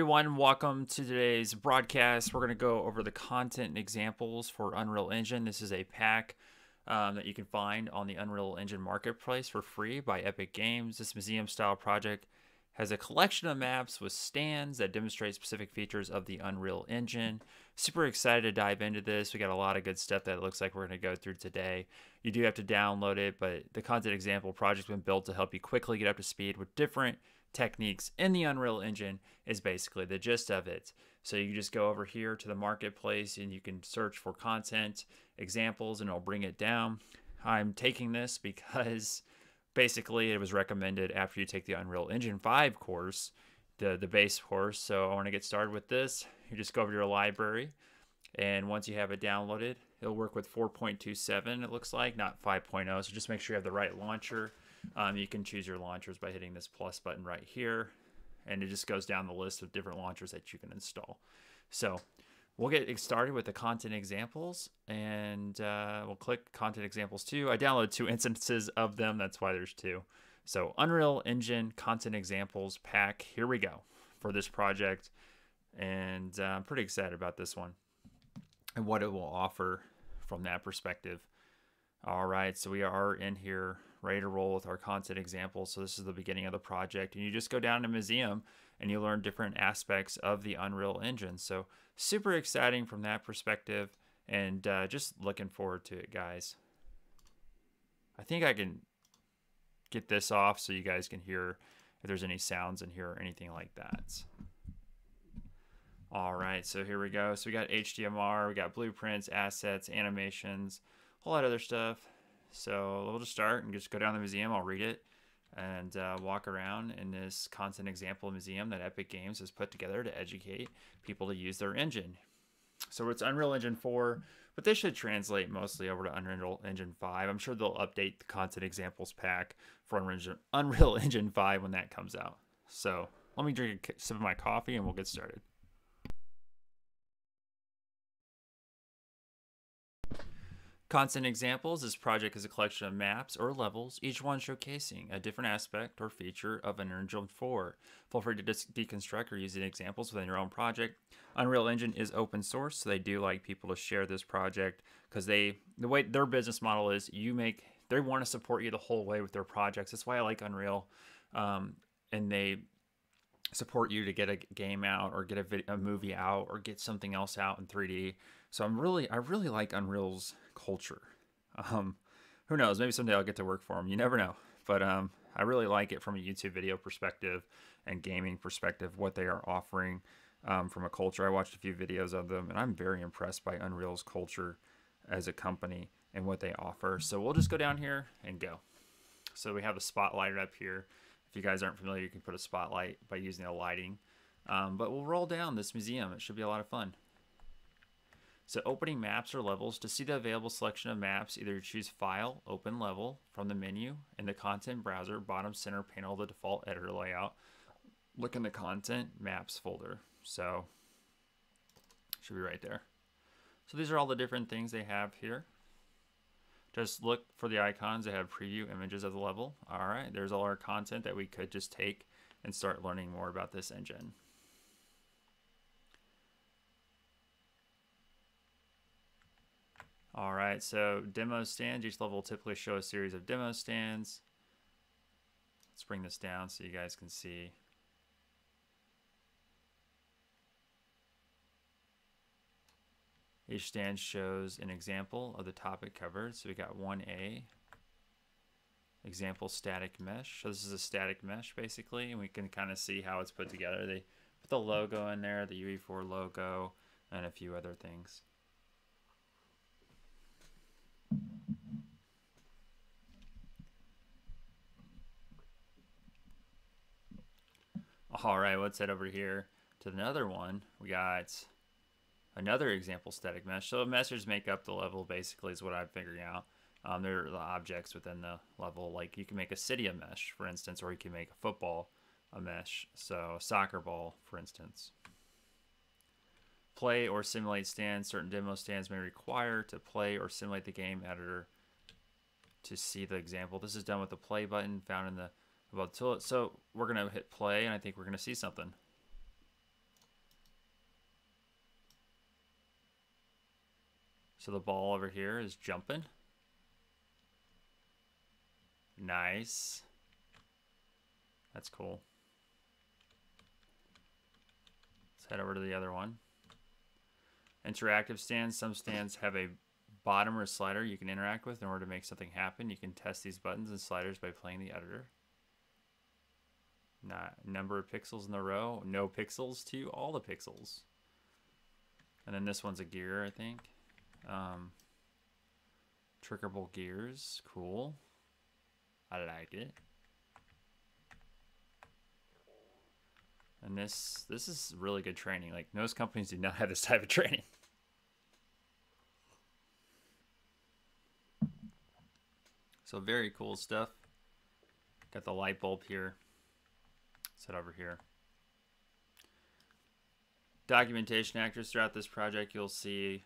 Everyone, welcome to today's broadcast. We're going to go over the content examples for Unreal Engine. This is a pack that you can find on the Unreal Engine marketplace for free by Epic Games. This museum style project has a collection of maps with stands that demonstrate specific features of the Unreal Engine. Super excited to dive into this. We got a lot of good stuff that it looks like we're going to go through today. You do have to download it, but the content example project has been built to help you quickly get up to speed with different techniques in the Unreal Engine is basically the gist of it. So you just go over here to the marketplace and you can search for content examples and it'll bring it down. I'm taking this because basically it was recommended after you take the Unreal Engine 5 course, the base course. So I want to get started with this. You just go over to your library, and once you have it downloaded, it'll work with 4.27, it looks like, not 5.0. So just make sure you have the right launcher. You can choose your launchers by hitting this plus button right here, and it just goes down the list of different launchers that you can install. So we'll get started with the content examples, and we'll click content examples 2. I downloaded 2 instances of them. That's why there's 2. So Unreal Engine content examples pack. Here we go for this project, and I'm pretty excited about this one and what it will offer from that perspective. All right, so we are in here, ready to roll with our content examples. So this is the beginning of the project, and you just go down to museum and you learn different aspects of the Unreal Engine. So super exciting from that perspective, and just looking forward to it, guys. I think I can get this off so you guys can hear if there's any sounds in here or anything like that. All right, so here we go. So we got HDMR, we got blueprints, assets, animations, a whole lot of other stuff. So we'll just start and just go down the museum. I'll read it and walk around in this content example museum that Epic Games has put together to educate people to use their engine. So it's Unreal Engine 4, but this should translate mostly over to Unreal Engine 5. I'm sure they'll update the content examples pack for Unreal Engine 5 when that comes out. So let me drink a sip of my coffee and we'll get started. Content Examples, this project is a collection of maps or levels, each one showcasing a different aspect or feature of Unreal Engine 4. Feel free to deconstruct or use the examples within your own project. Unreal Engine is open source, so they do like people to share this project because the way their business model is, they want to support you the whole way with their projects. That's why I like Unreal, and they support you to get a game out or get a movie out or get something else out in 3D. So I really like Unreal's culture. Who knows? Maybe someday I'll get to work for them. You never know. But I really like it from a YouTube video perspective and gaming perspective, what they are offering from a culture. I watched a few videos of them, and I'm very impressed by Unreal's culture as a company and what they offer. So we'll just go down here and go. So we have a spotlight up here. If you guys aren't familiar, you can put a spotlight by using the lighting. But we'll roll down this museum. It should be a lot of fun. So opening maps or levels. To see the available selection of maps, either choose File, Open Level from the menu in the content browser, bottom center panel, the default editor layout. Look in the Content Maps folder. So should be right there. So these are all the different things they have here. Just look for the icons. They have preview images of the level. All right, there's all our content that we could just take and start learning more about this engine. All right, so demo stands. Each level will typically show a series of demo stands. Let's bring this down so you guys can see. Each stand shows an example of the topic covered. So we got 1A, example static mesh. So this is a static mesh basically, and we can kind of see how it's put together. They put the logo in there, the UE4 logo, and a few other things. All right, let's head over here to another one. We got another example static mesh. So meshes make up the level basically is what I'm figuring out. There are the objects within the level. Like you can make a city a mesh, for instance, or you can make a football a mesh. So a soccer ball, for instance. Play or simulate stands. Certain demo stands may require to play or simulate the game editor to see the example. This is done with the play button found in the about tool. So we're going to hit play, and I think we're going to see something. So the ball over here is jumping. Nice. That's cool. Let's head over to the other one. Interactive stands. Some stands have a bottom or slider you can interact with in order to make something happen. You can test these buttons and sliders by playing the editor. Not number of pixels in the row. No pixels to all the pixels. And then this one's a gear, I think. Triggerable gears. Cool. I like it. And this is really good training. Like, most companies do not have this type of training. So very cool stuff. Got the light bulb here. Set over here. Documentation actors throughout this project, you'll see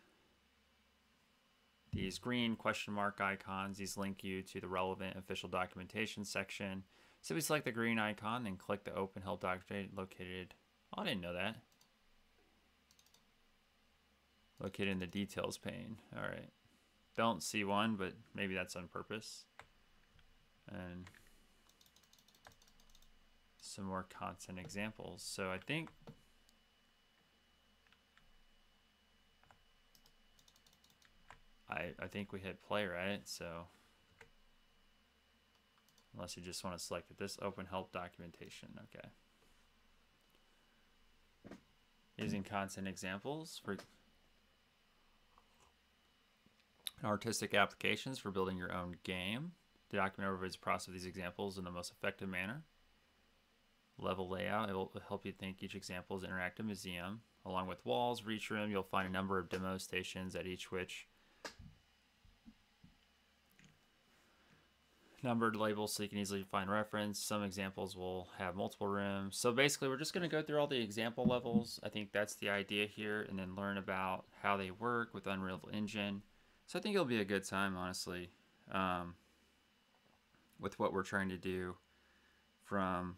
these green question mark icons. These link you to the relevant official documentation section. So we select the green icon, then click the open help document located. Oh, I didn't know that. Located in the details pane. All right. Don't see one, but maybe that's on purpose. And some more content examples. So I think I think we hit play, right? So unless you just want to select this open help documentation. Okay. Using content examples for artistic applications for building your own game. The document overviews the process of these examples in the most effective manner. Level layout, it will help you think each example is an interactive museum. Along with walls, reach room, you'll find a number of demo stations at each which numbered labels so you can easily find reference. Some examples will have multiple rooms. So basically we're just going to go through all the example levels. I think that's the idea here, and then learn about how they work with Unreal Engine. So I think it'll be a good time, honestly, with what we're trying to do from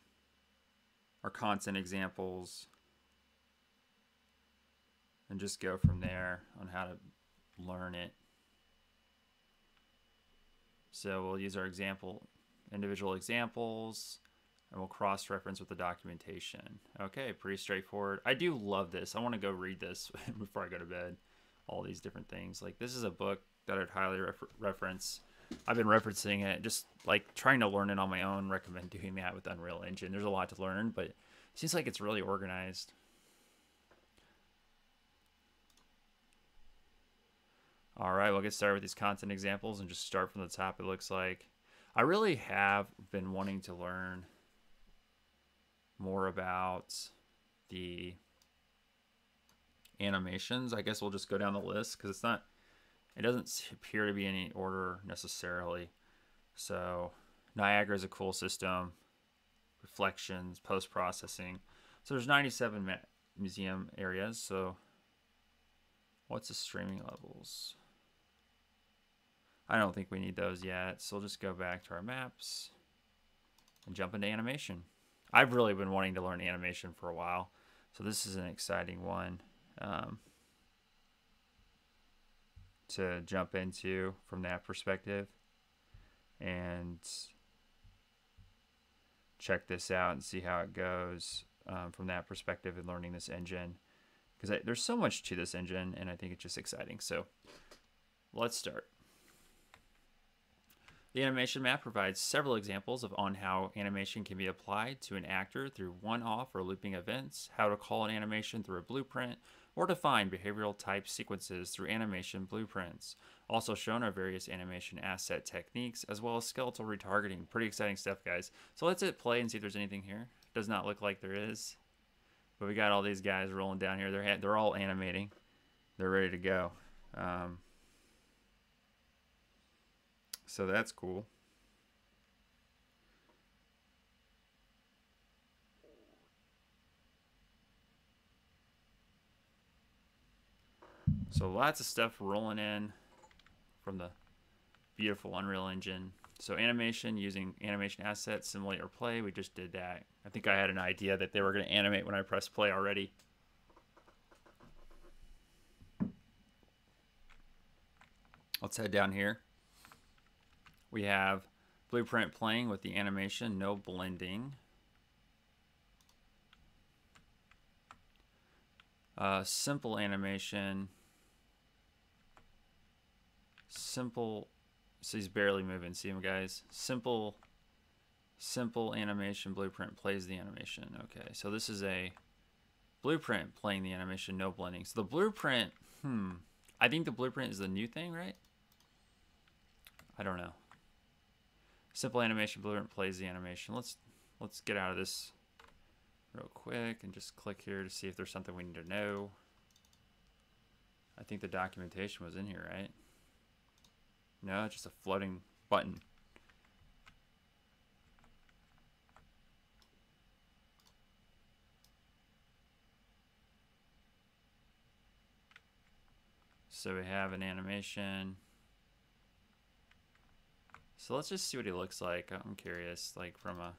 our content examples, and just go from there on how to learn it. So we'll use our example, individual examples, and we'll cross-reference with the documentation. Okay, pretty straightforward. I do love this. I want to go read this before I go to bed. All these different things. Like, this is a book that I'd highly reference. I've been referencing it, just like trying to learn it on my own. Recommend doing that with Unreal Engine. There's a lot to learn, but it seems like it's really organized. All right, we'll get started with these content examples and just start from the top, it looks like. I really have been wanting to learn more about the animations. I guess we'll just go down the list because it's not... It doesn't appear to be in any order necessarily. So Niagara is a cool system, reflections, post-processing. So there's 97 museum areas. So what's the streaming levels? I don't think we need those yet. So we'll just go back to our maps and jump into animation. I've really been wanting to learn animation for a while. So this is an exciting one. To jump into from that perspective, and check this out and see how it goes from that perspective and learning this engine, because there's so much to this engine and I think it's just exciting. So let's start. The animation map provides several examples of on how animation can be applied to an actor through one-off or looping events, how to call an animation through a blueprint, or define behavioral type sequences through animation blueprints. Also shown are various animation asset techniques, as well as skeletal retargeting. Pretty exciting stuff, guys. So let's hit play and see if there's anything here. Does not look like there is, but we got all these guys rolling down here. They're all animating. They're ready to go. So that's cool. So lots of stuff rolling in from the beautiful Unreal Engine. So animation, using animation assets, simulate or play. We just did that. I think I had an idea that they were going to animate when I pressed play already. Let's head down here. We have Blueprint playing with the animation, no blending. Simple animation. Simple. So he's barely moving. See him, guys? Simple animation. Blueprint plays the animation. Okay, so this is a Blueprint playing the animation, no blending. So the Blueprint, I think the Blueprint is the new thing, right? I don't know. Simple animation, Blueprint plays the animation. Let's get out of this real quick and just click here to see if there's something we need to know. I think the documentation was in here, right? No, just a floating button. So we have an animation. So let's just see what he looks like. I'm curious, like from a...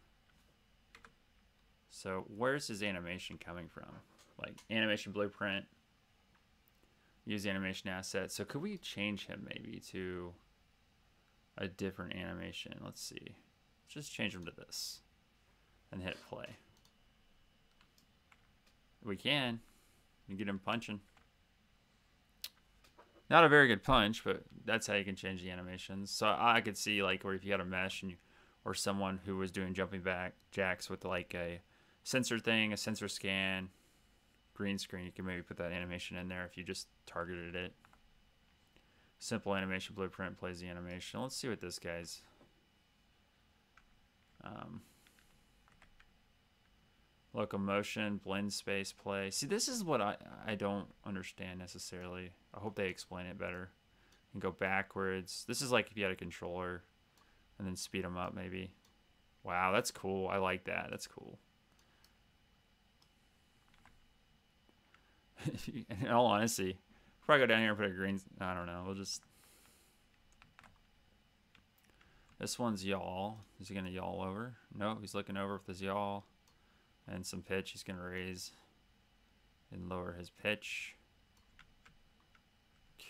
So where's his animation coming from? Like animation Blueprint, use animation asset. So could we change him maybe to a different animation? Let's see. Just change him to this and hit play. We can. You get him punching. Not a very good punch, but that's how you can change the animations. So I could see, like, or if you had a mesh and you, or someone who was doing jumping back jacks with like a sensor thing, a sensor scan, green screen, you can maybe put that animation in there if you just targeted it. Simple animation, Blueprint plays the animation. Let's see what this guy's. Locomotion, blend space, play. See, this is what I don't understand necessarily. I hope they explain it better. You can go backwards. This is like if you had a controller and then speed them up maybe. Wow, that's cool. I like that. That's cool. In all honesty, probably go down here and put a green... I don't know. We'll just... This one's y'all. Is he going to y'all over? No, he's looking over with his y'all. And some pitch, he's going to raise and lower his pitch.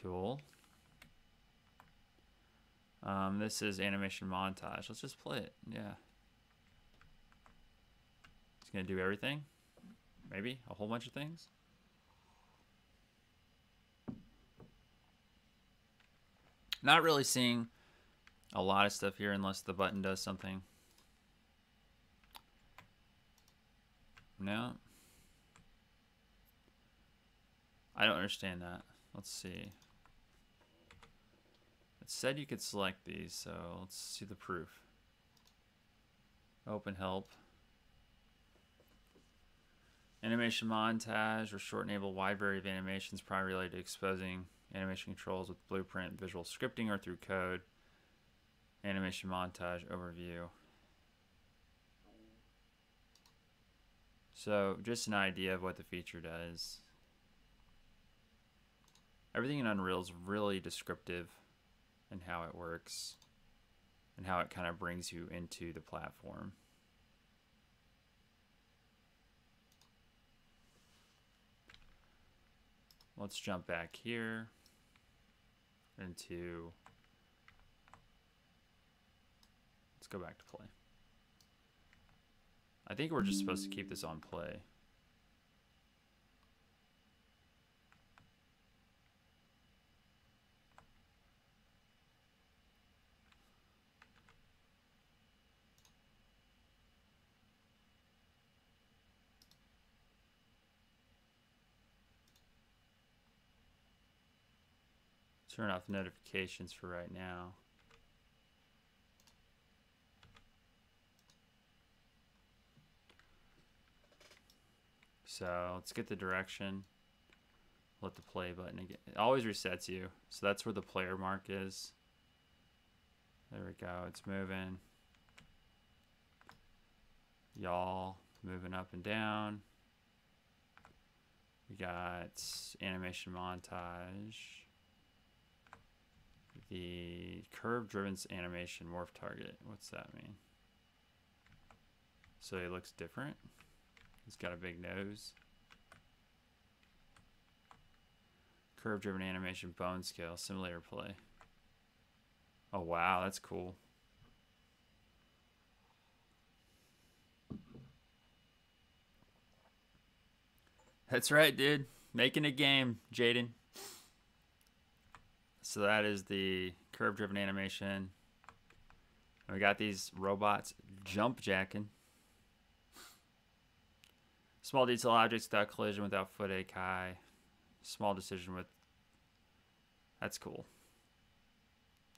Cool. This is animation montage. Let's just play it. Yeah. It's going to do everything. Maybe a whole bunch of things. Not really seeing a lot of stuff here unless the button does something. No. I don't understand that. Let's see. It said you could select these, so let's see the proof. Open help. Animation montage or short enable wide variety of animations primarily related to exposing animation controls with Blueprint, visual scripting, or through code. Animation montage overview. So, just an idea of what the feature does. Everything in Unreal is really descriptive in how it works and how it kind of brings you into the platform. Let's jump back here into... Let's go back to play. I think we're just supposed to keep this on play. Turn off notifications for right now. So let's get the direction. Let the play button again. It always resets you. So that's where the player mark is. There we go. It's moving. Y'all moving up and down. We got animation montage. The curve driven animation morph target. What's that mean? So it looks different. He's got a big nose. Curve driven animation, bone scale, simulator play. Oh, wow, that's cool. That's right, dude. Making a game, Jaden. So that is the curve-driven animation. And we got these robots jump-jacking. Small detail objects without collision, without foot acai. Small decision with... That's cool.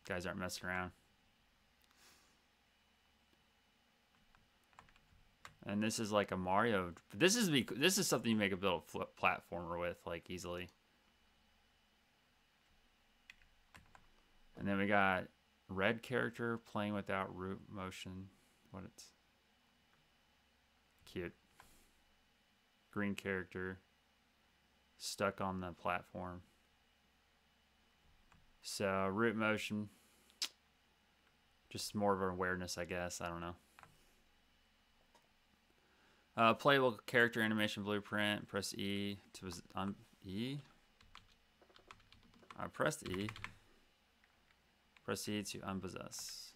Guys aren't messing around. And this is like a Mario. This is something you make a build platformer with, like, easily. And then we got red character playing without root motion. What, it's cute. Green character stuck on the platform. So root motion, just more of an awareness, I guess. I don't know. Playable character animation blueprint. Press E to E. I pressed E. Press E to unpossess.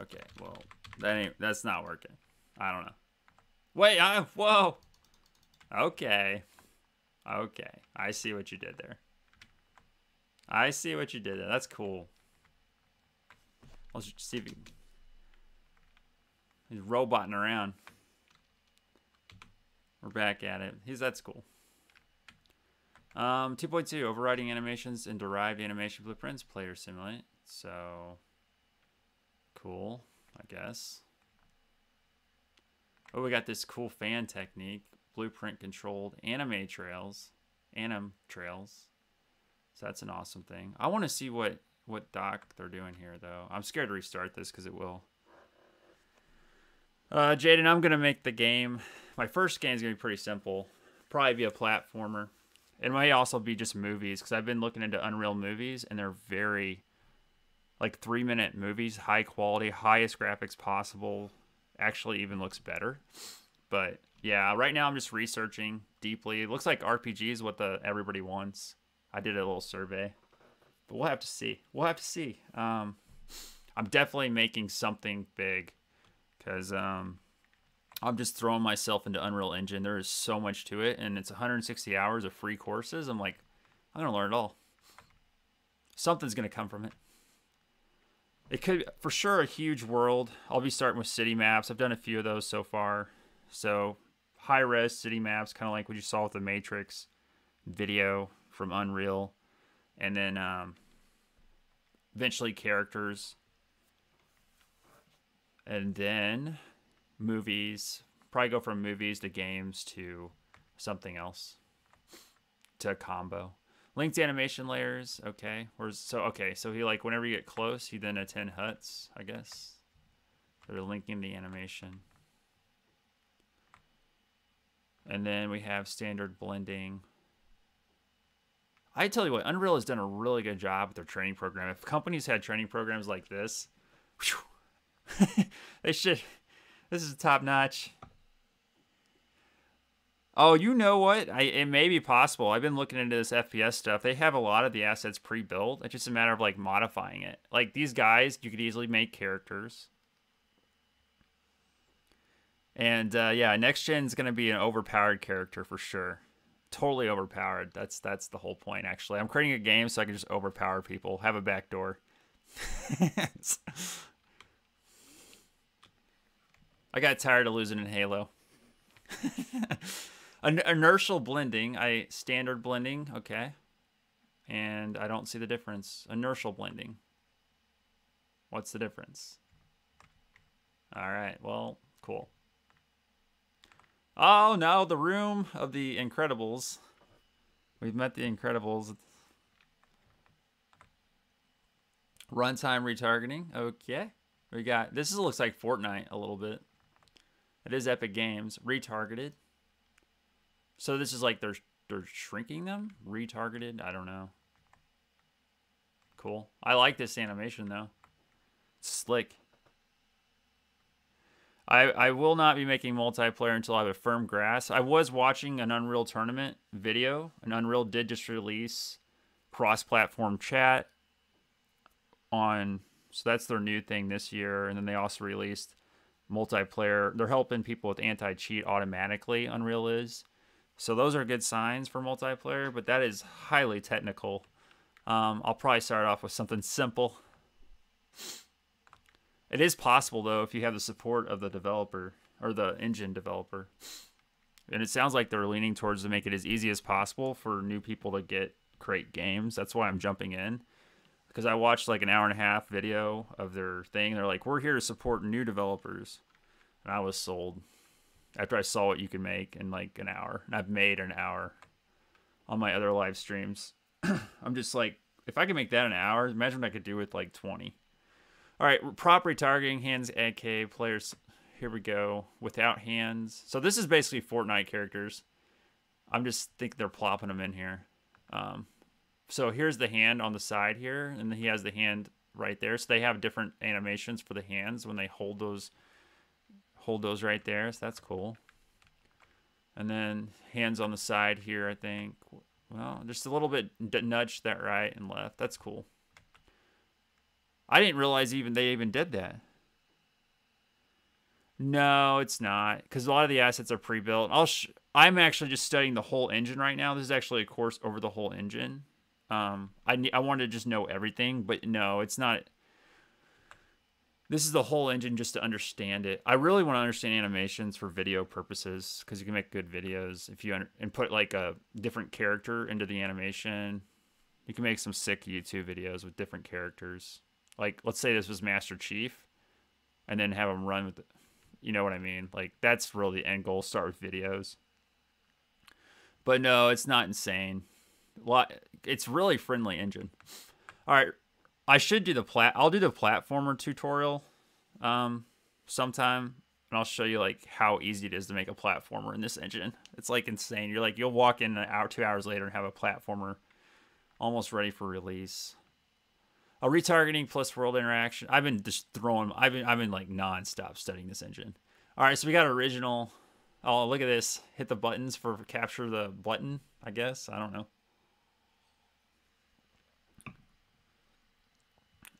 Okay, well, that's not working. I don't know. Wait, whoa. Okay. Okay, I see what you did there. I see what you did there. That's cool. Let's see if you... He's roboting around. We're back at it. That's cool. 2.2, overriding animations and derived animation blueprints, player simulate. So, cool, I guess. Oh, we got this cool fan technique, blueprint controlled anim trails. So that's an awesome thing. I want to see what doc they're doing here, though. I'm scared to restart this because it will. Jaden, I'm going to make the game. My first game is going to be pretty simple. Probably be a platformer. It might also be just movies, because I've been looking into Unreal movies, and they're very, like, 3-minute movies, high quality, highest graphics possible. Actually even looks better. But, yeah, right now I'm just researching deeply. It looks like RPG is what everybody wants. I did a little survey. But we'll have to see. We'll have to see. I'm definitely making something big. Because I'm just throwing myself into Unreal Engine. There is so much to it. And it's 160 hours of free courses. I'm like, I'm going to learn it all. Something's going to come from it. It could, for sure, a huge world. I'll be starting with city maps. I've done a few of those so far. So high-res city maps, kind of like what you saw with the Matrix video from Unreal. And then eventually characters. And then movies, probably go from movies to games to something else, to a combo. Linked animation layers, okay. So he, like, whenever you get close, he then attend huts, I guess. They're linking the animation. And then we have standard blending. I tell you what, Unreal has done a really good job with their training program. If companies had training programs like this, whew, they should. This is top notch. Oh, you know what? It may be possible. I've been looking into this FPS stuff. They have a lot of the assets pre-built. It's just a matter of, like, modifying it. Like these guys, you could easily make characters. And yeah, Next Gen is going to be an overpowered character for sure. Totally overpowered. That's the whole point. Actually, I'm creating a game so I can just overpower people. Have a backdoor. I got tired of losing in Halo. Inertial blending. Standard blending. Okay. And I don't see the difference. Inertial blending. What's the difference? All right. Well, cool. Oh, now the room of the Incredibles. We've met the Incredibles. Runtime retargeting. Okay. We got... This looks like Fortnite a little bit. It is Epic Games. Retargeted. So this is like they're shrinking them? Retargeted? I don't know. Cool. I like this animation, though. It's slick. I will not be making multiplayer until I have a firm grasp. I was watching an Unreal Tournament video. And Unreal did just release cross-platform chat. on, so that's their new thing this year. And then they also released multiplayer. They're helping people with anti-cheat automatically, Unreal is. So those are good signs for multiplayer, but that is highly technical. I'll probably start off with something simple. It is possible, though, if you have the support of the developer or the engine developer. And it sounds like they're leaning towards to make it as easy as possible for new people to create games. That's why I'm jumping in, because I watched like an hour-and-a-half video of their thing. They're like, we're here to support new developers. And I was sold after I saw what you can make in like an hour. And I've made an hour on my other live streams. I'm just like, if I could make that an hour, imagine what I could do with like 20. All right, property targeting, hands, AK, players. Here we go, without hands. So this is basically Fortnite characters. I'm just think they're plopping them in here. So here's the hand on the side here, and he has the hand right there. So they have different animations for the hands when they hold those right there. So that's cool. And then hands on the side here, I think. Well, just a little bit nudge that right and left. That's cool. I didn't realize even they even did that. No, it's not, because a lot of the assets are pre-built. I'm actually just studying the whole engine right now. This is actually a course over the whole engine. I wanted to just know everything, but no, it's not. This is the whole engine just to understand it. I really want to understand animations for video purposes, because you can make good videos if you put like a different character into the animation. You can make some sick YouTube videos with different characters. Like, let's say this was Master Chief, and then have him run with the, you know what I mean? Like, that's really the end goal. Start with videos. But no, it's not insane. It's really friendly engine. All right, I should do the I'll do the platformer tutorial sometime, and I'll show you like how easy it is to make a platformer in this engine. It's like insane. You're like, you'll walk in an hour, 2 hours later, and have a platformer almost ready for release. A retargeting plus world interaction. I've been just throwing. I've been like nonstop studying this engine. All right, so we got original. Oh, look at this. Hit the buttons for capture the button, I guess. I don't know.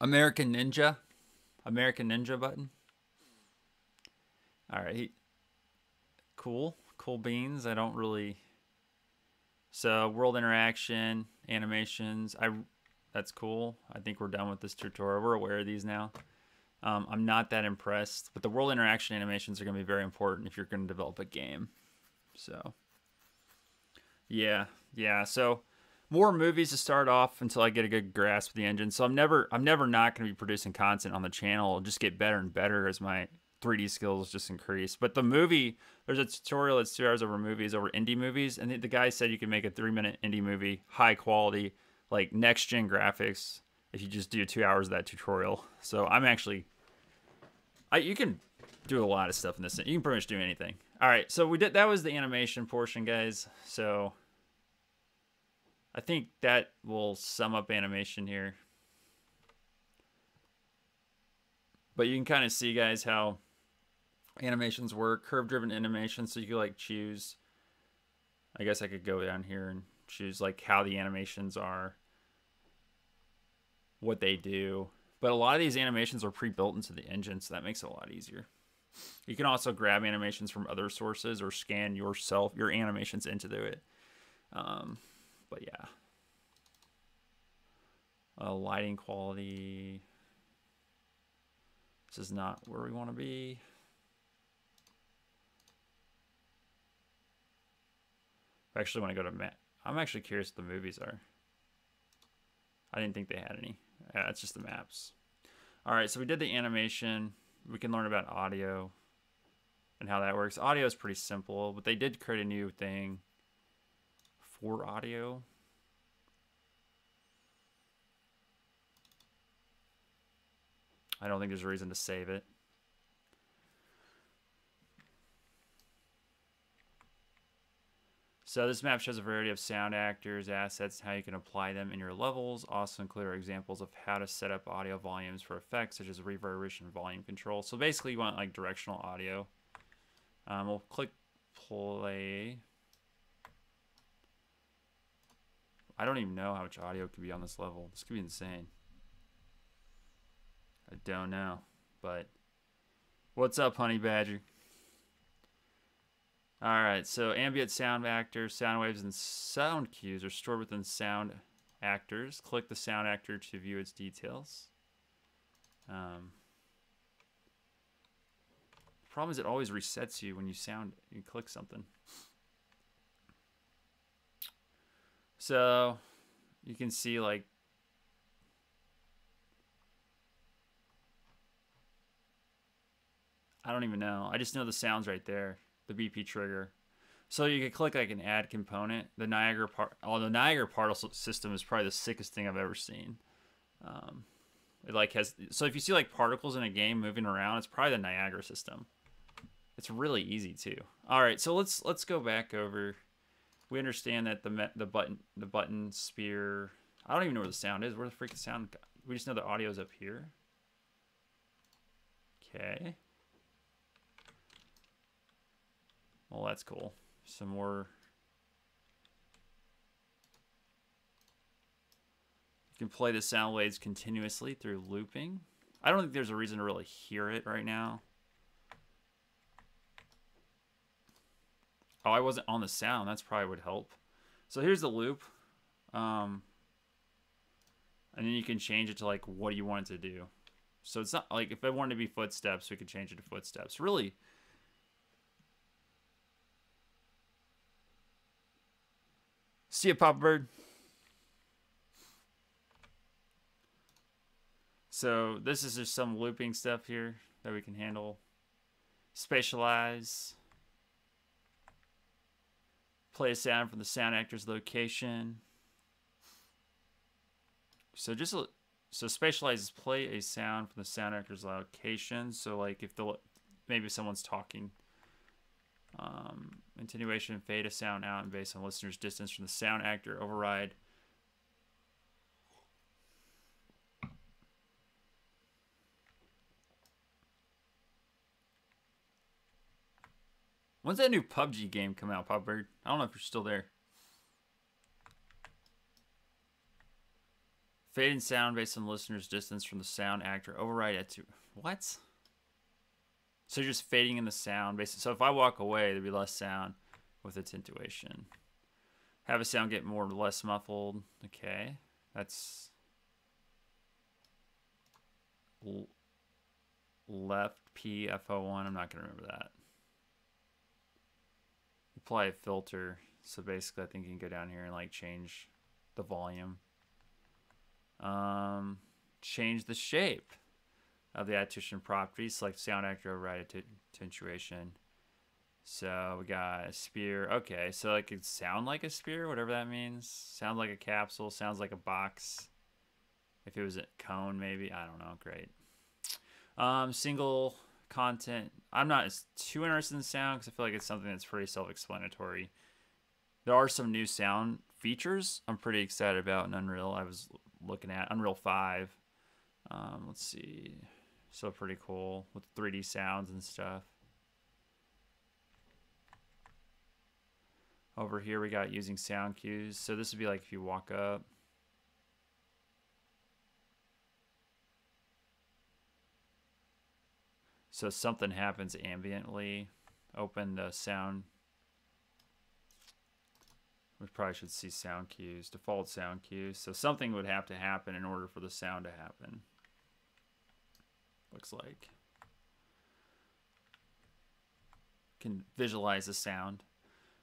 American Ninja. American Ninja button. All right. Cool. Cool beans. I don't really. So world interaction, animations. That's cool. I think we're done with this tutorial. We're aware of these now. I'm not that impressed, but the world interaction animations are going to be very important if you're going to develop a game. So, yeah. So, more movies to start off until I get a good grasp of the engine. So I'm never not going to be producing content on the channel. It'll just get better and better as my 3D skills just increase. But the movie, there's a tutorial that's 2 hours over movies, over indie movies, and the guy said you can make a 3-minute indie movie, high quality, like next-gen graphics, if you just do 2 hours of that tutorial. So I'm actually, you can do a lot of stuff in this. You can pretty much do anything. All right, so that was the animation portion, guys. So I think that will sum up animation here. But you can kind of see, guys, how animations work. Curve-driven animation, so you can like choose. I guess I could go down here and choose like how the animations are, what they do. But a lot of these animations are pre-built into the engine, so that makes it a lot easier. You can also grab animations from other sources or scan your animations into it. But yeah. Lighting quality. This is not where we want to be. I actually want to go to I'm actually curious what the movies are. I didn't think they had any. Yeah, it's just the maps. All right, so we did the animation. We can learn about audio and how that works. Audio is pretty simple, but they did create a new thing for audio. I don't think there's a reason to save it. So this map shows a variety of sound actors, assets, and how you can apply them in your levels. Also include our examples of how to set up audio volumes for effects, such as reverberation and volume control. So basically you want like directional audio. We'll click play. I don't even know how much audio could be on this level. This could be insane. I don't know, but what's up, Honey Badger? All right, so ambient sound actors, sound waves, and sound cues are stored within sound actors. Click the sound actor to view its details. The problem is it always resets you when you click something. So you can see, like, I don't even know. I just know the sounds right there, the BP trigger. So you could click like an add component. The Niagara part, oh, the Niagara particle system is probably the sickest thing I've ever seen. It like has, so if you see like particles in a game moving around, it's probably the Niagara system. It's really easy too. All right, so let's go back over. We understand that the button spear. I don't even know where the sound is. Where the freaking sound? We just know the audio is up here. Okay. Well, that's cool. Some more. You can play the sound waves continuously through looping. I don't think there's a reason to really hear it right now. Oh, I wasn't on the sound. That's probably would help. So here's the loop. And then you can change it to like what you want it to do. So it's not like if I wanted to be footsteps, we could change it to footsteps. Really, see ya, Papa Bird. So this is just some looping stuff here that we can handle. Spatialize. Play a sound from the sound actor's location. So just so spatialize is play a sound from the sound actor's location. So like if maybe someone's talking. Attenuation, fade a sound out, and based on listener's distance from the sound actor, override. When's that new PUBG game come out, Pop Bird? I don't know if you're still there. Fade in sound based on listener's distance from the sound actor, override at two. What? So you're just fading in the sound, basically. So if I walk away, there'd be less sound with attenuation. Have a sound get more or less muffled. Okay, that's left PFO1. I'm not gonna remember that. Apply a filter. So basically, I think you can go down here and like change the volume. Change the shape of the attenuation property. Select sound actor, override attenuation. So we got a spear. Okay, so it could sound like a spear, whatever that means. Sounds like a capsule, sounds like a box. If it was a cone, maybe, I don't know, great. Single content. I'm not too interested in sound because I feel like it's something that's pretty self-explanatory. There are some new sound features I'm pretty excited about in Unreal. I was looking at Unreal 5. Let's see. So pretty cool with 3D sounds and stuff. Over here we got using sound cues. So this would be like if you walk up. So something happens ambiently. Open the sound. We probably should see sound cues, default sound cues. So something would have to happen in order for the sound to happen. Looks like. Can visualize the sound.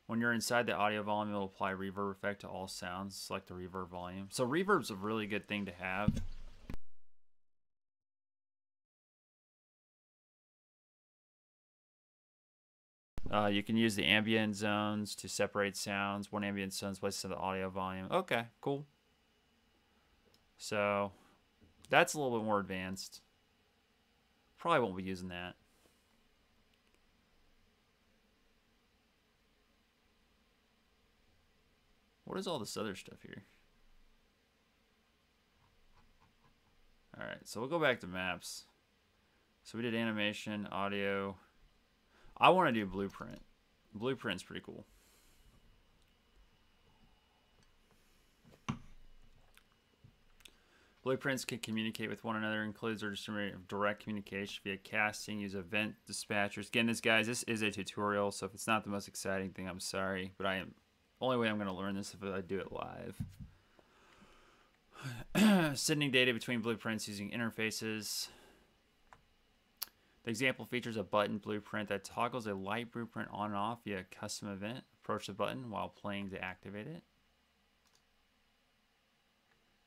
When you're inside the audio volume, it'll apply reverb effect to all sounds. Select the reverb volume. So reverb's a really good thing to have. You can use the ambient zones to separate sounds. One ambient zone is placed to the audio volume. Okay, cool. So that's a little bit more advanced. Probably won't be using that. What is all this other stuff here? All right, so we'll go back to maps. So we did animation, audio. I want to do blueprint. Blueprint's pretty cool. Blueprints can communicate with one another, includes or distributing direct communication via casting, use event dispatchers. Again, this is a tutorial, so if it's not the most exciting thing, I'm sorry, but I am only way I'm going to learn this if I do it live. Sending data between blueprints using interfaces. The example features a button blueprint that toggles a light blueprint on and off via a custom event. Approach the button while playing to activate it.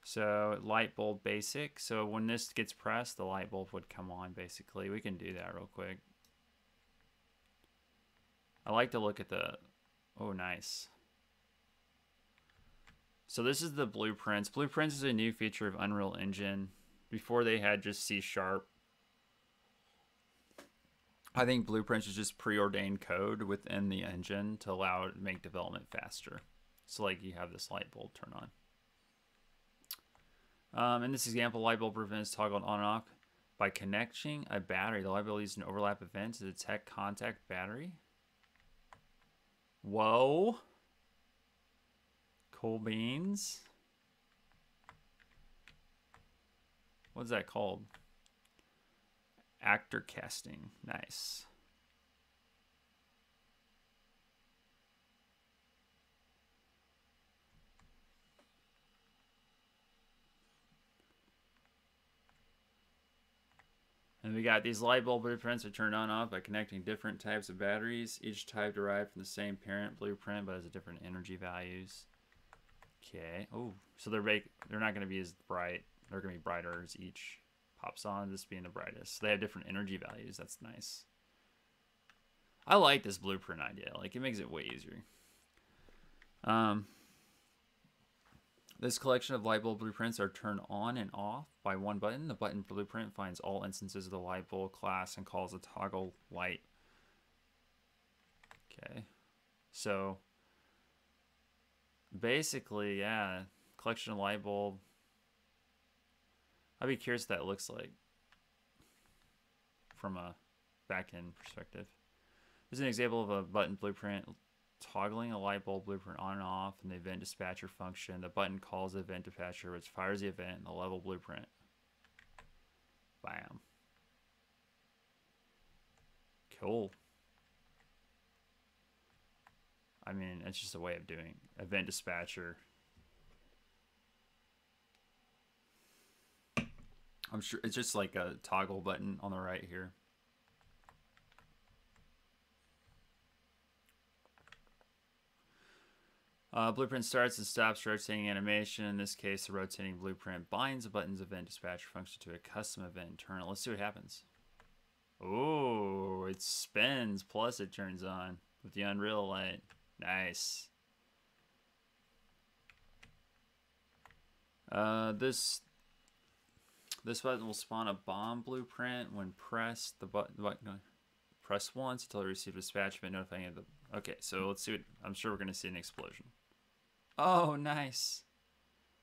So light bulb basic. So when this gets pressed, the light bulb would come on basically. We can do that real quick. I like to look at the, oh nice. So this is the blueprints. Blueprints is a new feature of Unreal Engine. Before they had just C#. I think blueprints is just preordained code within the engine to allow it to make development faster. So like you have this light bulb turn on. In this example, light bulb prevents toggled on and off by connecting a battery. The light bulb uses an overlap event to detect contact battery. Whoa. Cool beans. What's that called? Actor casting. Nice. And we got these light bulb blueprints that turn on and off by connecting different types of batteries. Each type derived from the same parent blueprint, but has a different energy values. Okay. Oh, so they're not going to be as bright. They're going to be brighter as each pops on, this being the brightest. So they have different energy values. That's nice. I like this blueprint idea. Like, it makes it way easier. This collection of light bulb blueprints are turned on and off by one button. The button blueprint finds all instances of the light bulb class and calls the toggle light. Okay. So basically, yeah, collection of light bulb. I'd be curious what that looks like from a back-end perspective. Here's an example of a button blueprint toggling a light bulb blueprint on and off in the event dispatcher function. The button calls the event dispatcher, which fires the event and the level blueprint. Bam. Cool. I mean, it's just a way of doing event dispatcher. I'm sure it's just like a toggle button on the right here. Blueprint starts and stops rotating animation. In this case, the rotating blueprint binds the button's event dispatcher function to a custom event internal. Let's see what happens. Oh, it spins, plus it turns on with the Unreal light. Nice. This button will spawn a bomb blueprint when pressed. The button press once until it receives dispatch event notifying it. Okay, so let's see what, I'm sure we're going to see an explosion. Oh, nice.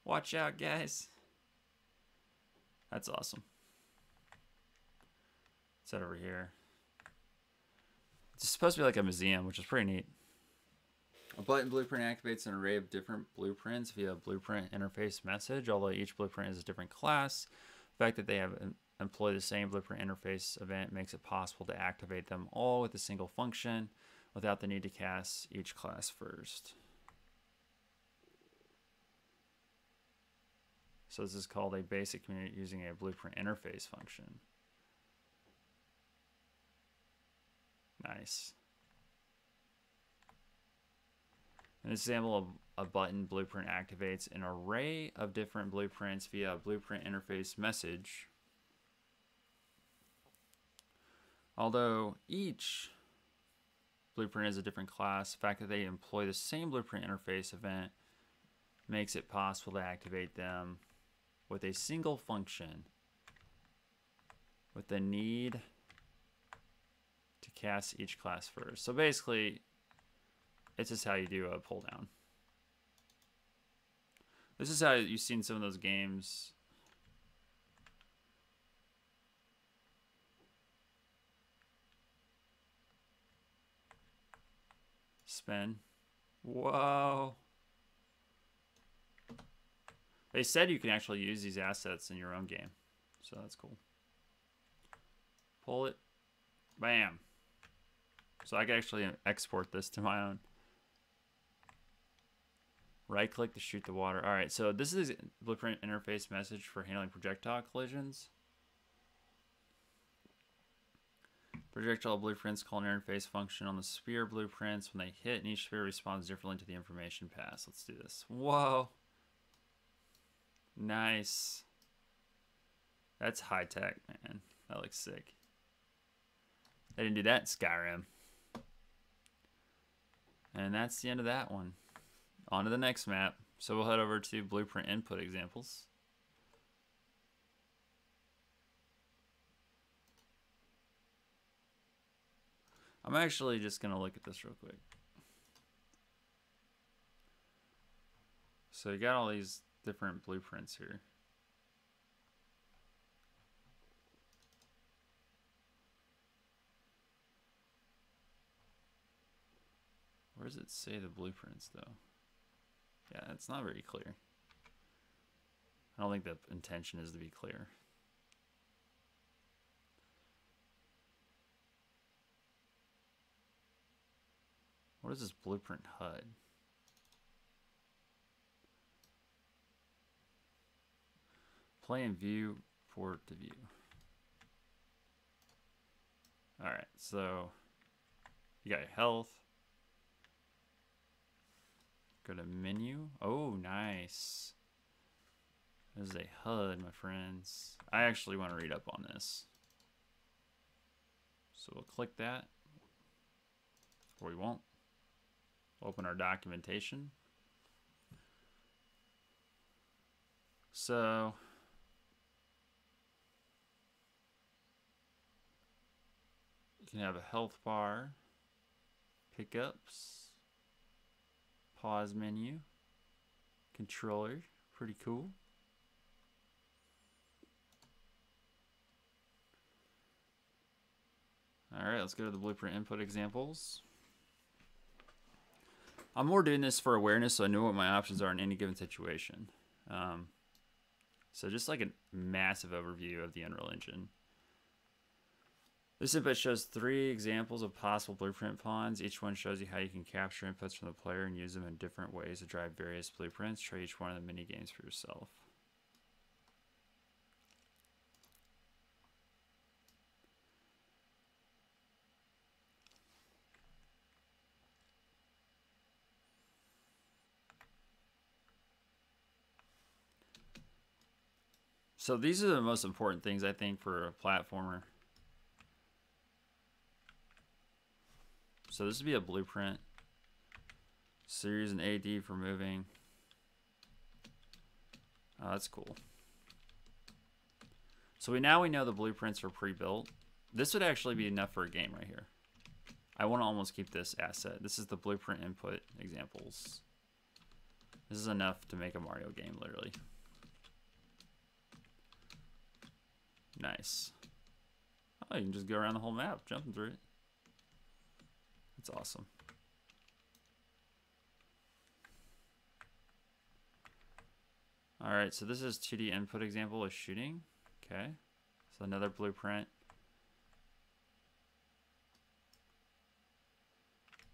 Watch out, guys. That's awesome. It's over here. It's supposed to be like a museum, which is pretty neat. A button blueprint activates an array of different blueprints via blueprint interface message, although each blueprint is a different class. The fact that they have employed the same blueprint interface event makes it possible to activate them all with a single function without the need to cast each class first. So this is called a basic community using a blueprint interface function. Nice. An example of a button blueprint activates an array of different blueprints via a blueprint interface message. Although each blueprint is a different class, the fact that they employ the same blueprint interface event makes it possible to activate them with a single function with the need to cast each class first. So basically, it's just how you do a pull down. This is how you've seen some of those games. Spin. Whoa. They said you can actually use these assets in your own game. So that's cool. Pull it. Bam. So I can actually export this to my own. Right click to shoot the water. All right, so this is blueprint interface message for handling projectile collisions. Projectile blueprints call an interface function on the sphere blueprints when they hit, and each sphere responds differently to the information pass. Let's do this. Whoa. Nice. That's high tech, man. That looks sick. They didn't do that in Skyrim. And that's the end of that one. On to the next map. So we'll head over to Blueprint Input Examples. I'm actually just going to look at this real quick. So you got all these different blueprints here. Where does it say the blueprints, though? Yeah, it's not very clear. I don't think the intention is to be clear. What is this blueprint HUD? Play and view, port to view. All right, so you got your health. Go to menu. Oh, nice. This is a HUD, my friends. I actually want to read up on this. So we'll click that. Or we won't. Open our documentation. So you can have a health bar, pickups, pause menu, controller, pretty cool. All right, let's go to the blueprint input examples. I'm more doing this for awareness, so I know what my options are in any given situation. So just like a massive overview of the Unreal Engine. This input shows 3 examples of possible blueprint pawns. Each one shows you how you can capture inputs from the player and use them in different ways to drive various blueprints. Try each one of the mini games for yourself. So these are the most important things, I think, for a platformer. So this would be a blueprint. Series and AD for moving. Oh, that's cool. So now we know the blueprints are pre-built. This would actually be enough for a game right here. I want to almost keep this asset. This is the blueprint input examples. This is enough to make a Mario game, literally. Nice. Oh, you can just go around the whole map, jumping through it. That's awesome. All right, so this is 2D input example of shooting. Okay, so another blueprint.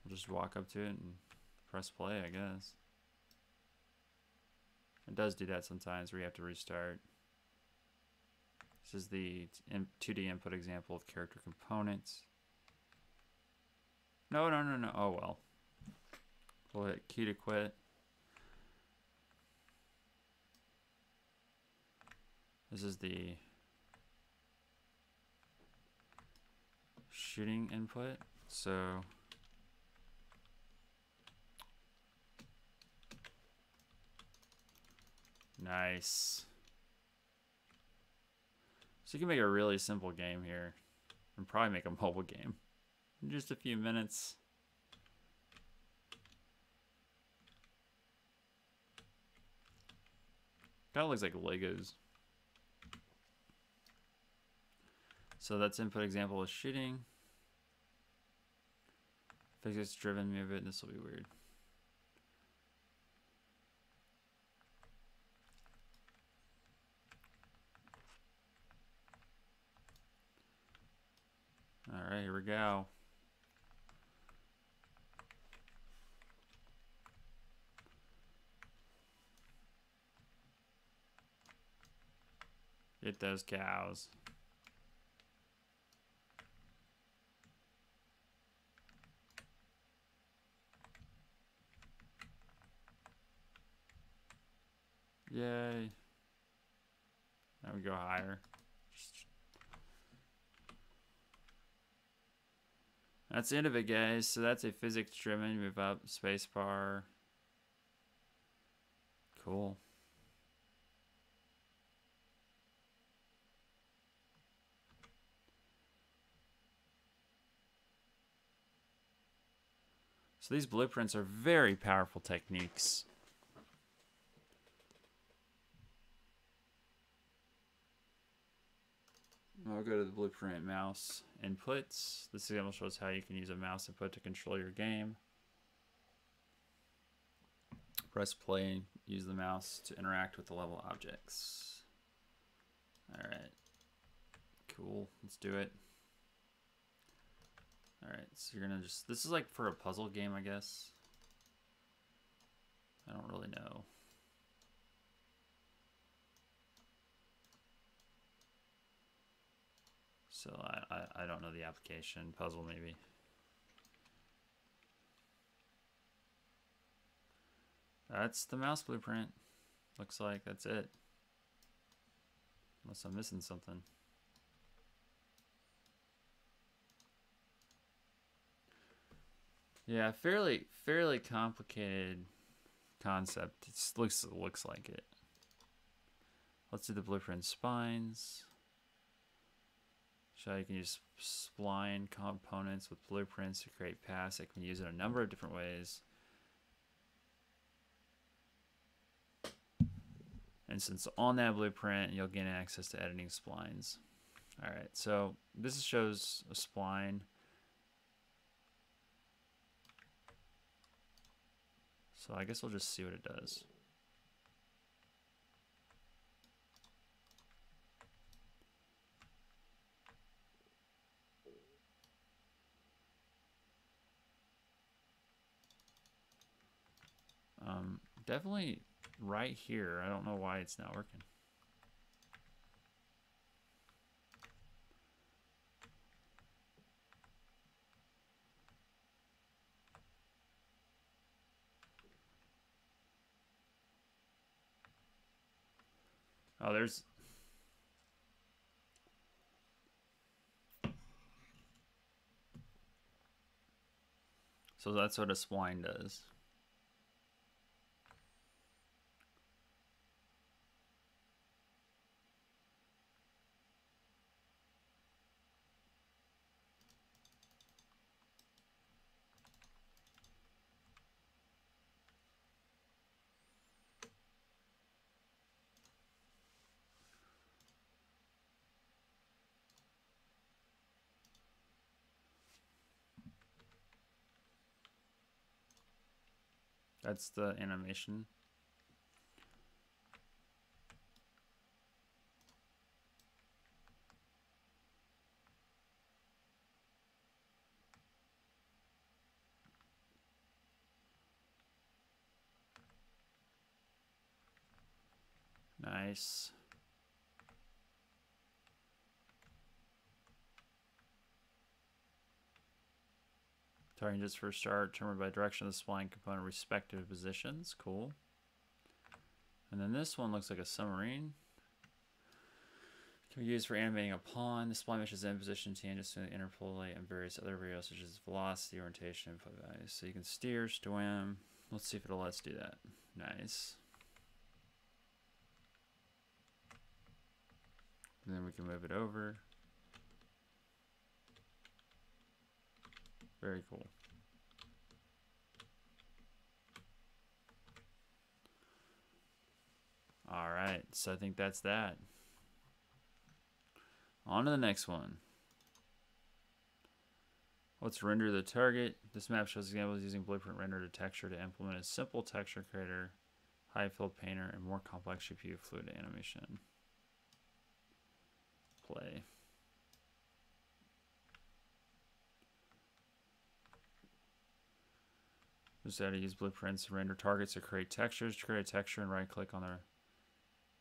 We'll just walk up to it and press play, I guess. It does do that sometimes where you have to restart. This is the 2D input example of character components. No. Oh, well. We'll hit Q to quit. This is the shooting input. So nice. So you can make a really simple game here and probably make a mobile game in just a few minutes. Kind of looks like Legos. So that's input example of shooting. Physics driven movement. This will be weird. right, here we go. Get those cows. Yay. Now we go higher. That's the end of it, guys. So that's a physics driven move up, spacebar. Cool. So these blueprints are very powerful techniques. I'll go to the blueprint mouse inputs. This example shows how you can use a mouse input to control your game. Press play, use the mouse to interact with the level objects. All right, cool, let's do it. All right, so you're gonna just, this is like for a puzzle game, I guess. I don't really know. So I don't know the application. Puzzle, maybe. That's the mouse blueprint. Looks like that's it. Unless I'm missing something. Yeah, fairly complicated concept. It looks like it. Let's do the blueprint spines. So you can use spline components with blueprints to create paths. It can be used in a number of different ways. And since on that blueprint, you'll gain access to editing splines. All right, so this shows a spline. So I guess we'll just see what it does. Definitely right here. I don't know why it's not working. Oh, there's... So that's what a spline does. That's the animation. Nice. Ranges for start determined by direction of the spline component, respective positions. Cool. And then this one looks like a submarine. Can be used for animating a pawn. The spline meshes in position tangents to interpolate and various other variables such as velocity, orientation, input values. So you can steer, swim. Let's see if it'll let us do that. Nice. And then we can move it over. Very cool. All right, so I think that's that. On to the next one. Let's render the target. This map shows examples using Blueprint Render to Texture to implement a simple texture creator, high-field painter, and more complex GPU fluid animation. Play. Just how to use blueprints to render targets to create textures. To create a texture and right click on the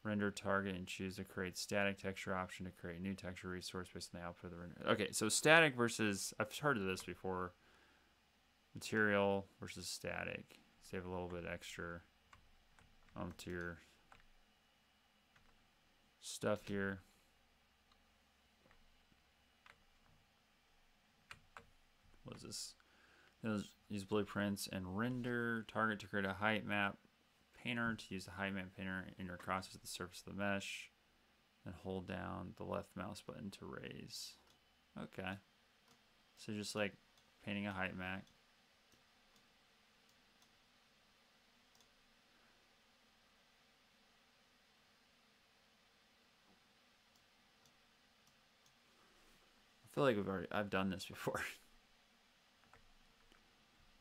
render target and choose the create static texture option to create a new texture resource based on the output of the render. Okay, so static versus, I've heard of this before. Material versus static. Save a little bit extra to your stuff here. What is this? Use blueprints and render target to create a height map painter. To use the height map painter, enter crosses the surface of the mesh and hold down the left mouse button to raise. Okay, so just like painting a height map. I feel like I've done this before.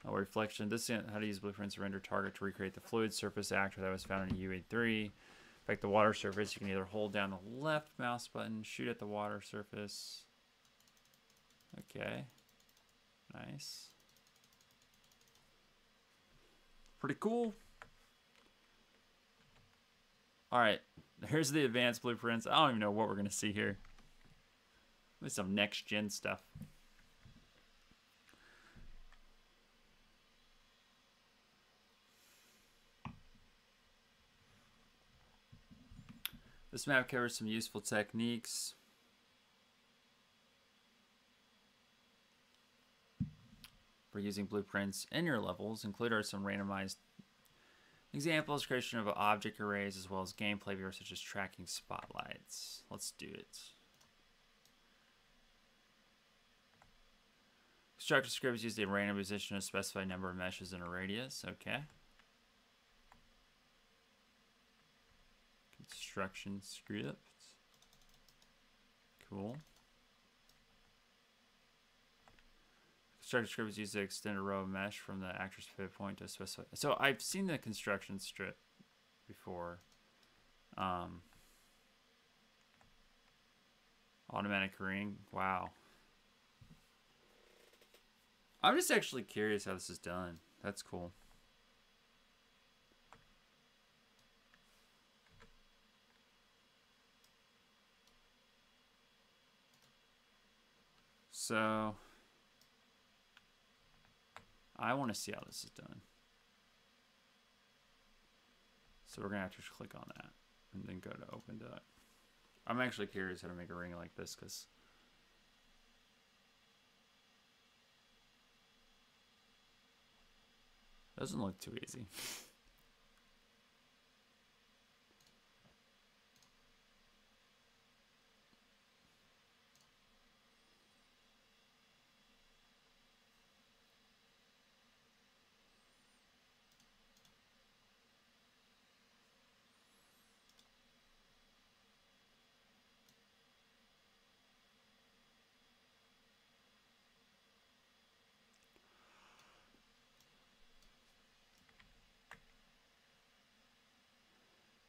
Oh, reflection. This is how to use blueprints to render target to recreate the fluid surface actor that was found in U83. Affect the water surface. You can either hold down the left mouse button, shoot at the water surface. Okay. Nice. Pretty cool. All right. Here's the advanced blueprints. I don't even know what we're going to see here. With some next gen stuff. This map covers some useful techniques. For using blueprints in your levels, included are some randomized examples, creation of object arrays, as well as gameplay viewers such as tracking spotlights. Let's do it. Constructor scripts use the random position of a specified number of meshes in a radius. Okay. Construction scripts. Cool. Constructor scripts use the extended row of mesh from the actor's pivot point to a specified. So I've seen the construction strip before. Automatic ring. Wow. I'm just actually curious how this is done. That's cool. So, I want to see how this is done. So we're going to have to just click on that and then go to open to that. I'm actually curious how to make a ring like this because doesn't look too easy.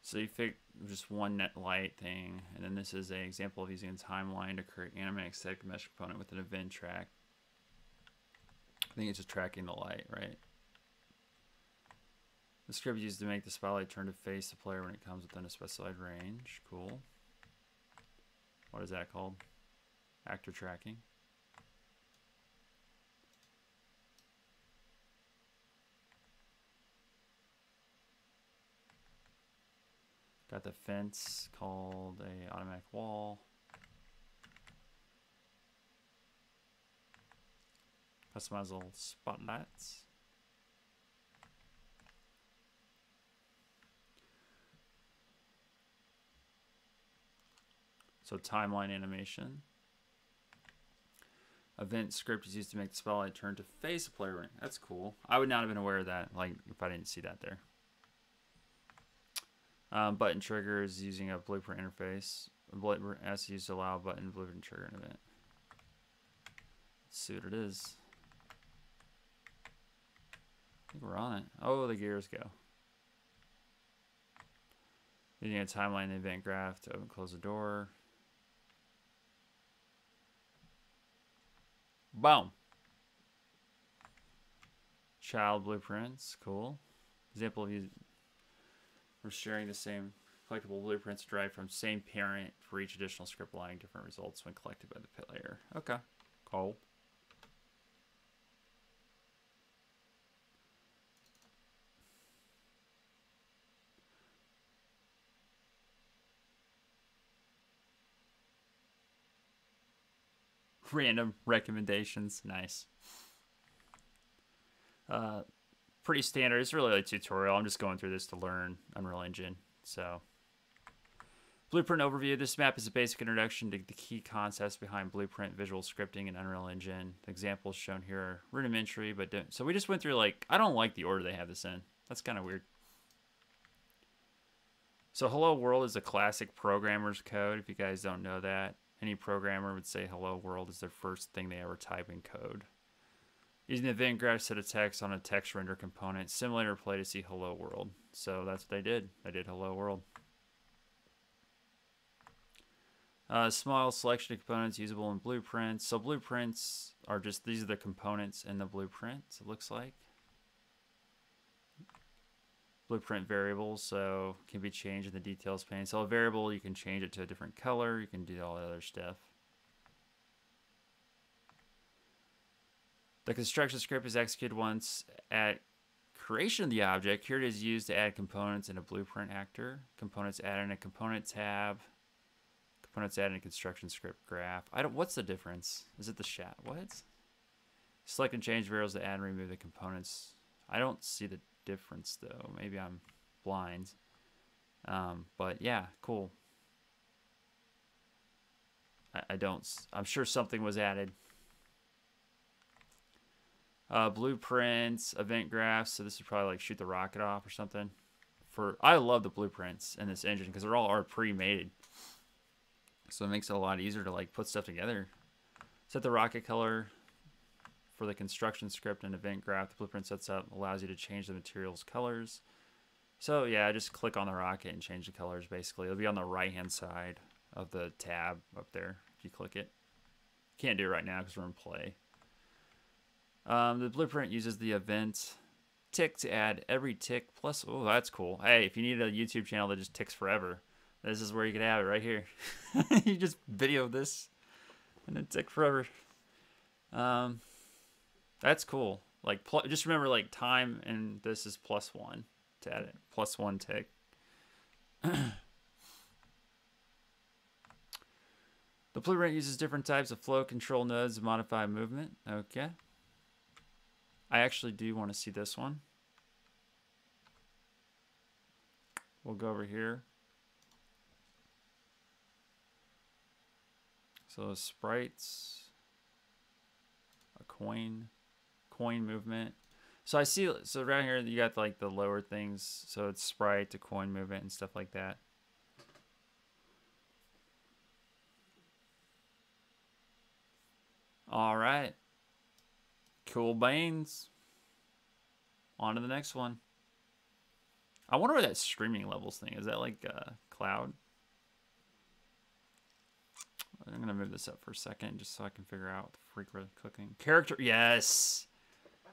So you pick just one net light thing, and then this is an example of using a timeline to create animatic static mesh component with an event track. I think it's just tracking the light, right? The script is used to make the spotlight turn to face the player when it comes within a specified range. Cool. What is that called? Actor tracking. Got the fence called an automatic wall. Customizable spotlights. So timeline animation. Event script is used to make the spotlight turn to face the player ring. That's cool. I would not have been aware of that, like if I didn't see that there. Button trigger is using a blueprint interface. Blueprint has to use allow button, blueprint trigger an event. Let's see what it is. I think we're on it. Oh, the gears go. Using a timeline event graph to open and close the door. Boom. Child blueprints, cool. Example of you we're sharing the same collectible blueprints derived from same parent for each additional script, allowing different results when collected by the player. Okay, cool. Random recommendations, nice. Pretty standard. It's really like a tutorial. I'm just going through this to learn Unreal Engine. So, blueprint overview. This map is a basic introduction to the key concepts behind blueprint, visual scripting, and Unreal Engine. The examples shown here are rudimentary, but don't. So we just went through like, I don't like the order they have this in. That's kind of weird. So Hello World is a classic programmer's code. If you guys don't know that, any programmer would say Hello World is their first thing they ever type in code. Using the event graph set of text on a text render component, simulator play to see Hello World. So that's what they did. They did Hello World. Small selection of components usable in blueprints. So blueprints are just, these are the components in the blueprints, it looks like. Blueprint variables, so can be changed in the details pane. So a variable, you can change it to a different color. You can do all that other stuff. The construction script is executed once at creation of the object. Here it is used to add components in a blueprint actor. Components added in a component tab. Components added in a construction script graph. I don't. What's the difference? Is it the shot? What? Select and change variables to add and remove the components. I don't see the difference though. Maybe I'm blind. But yeah, cool. I don't. I'm sure something was added. Blueprints, event graphs. So this is probably like shoot the rocket off or something. I love the blueprints in this engine because they're all pre-made. So it makes it a lot easier to like put stuff together. Set the rocket color for the construction script and event graph. The blueprint sets up allows you to change the materials colors. So yeah, just click on the rocket and change the colors basically. It'll be on the right-hand side of the tab up there if you click it. Can't do it right now because we're in play. The blueprint uses the event tick to add every tick plus, oh, that's cool. Hey, if you need a YouTube channel that just ticks forever, this is where you can have it right here. You just video this and then tick forever. That's cool. Like, just remember like time and this is +1 to add it, +1 tick. The blueprint uses different types of flow control nodes to modify movement. Okay. I actually do want to see this one. We'll go over here. So sprites, a coin movement. So I see, so around here you got like the lower things. So it's sprite to coin movement and stuff like that. All right. Cool beans. On to the next one. I wonder what that streaming levels thing is. That like cloud? I'm gonna move this up for a second just so I can figure out the frequent clicking. Character, yes.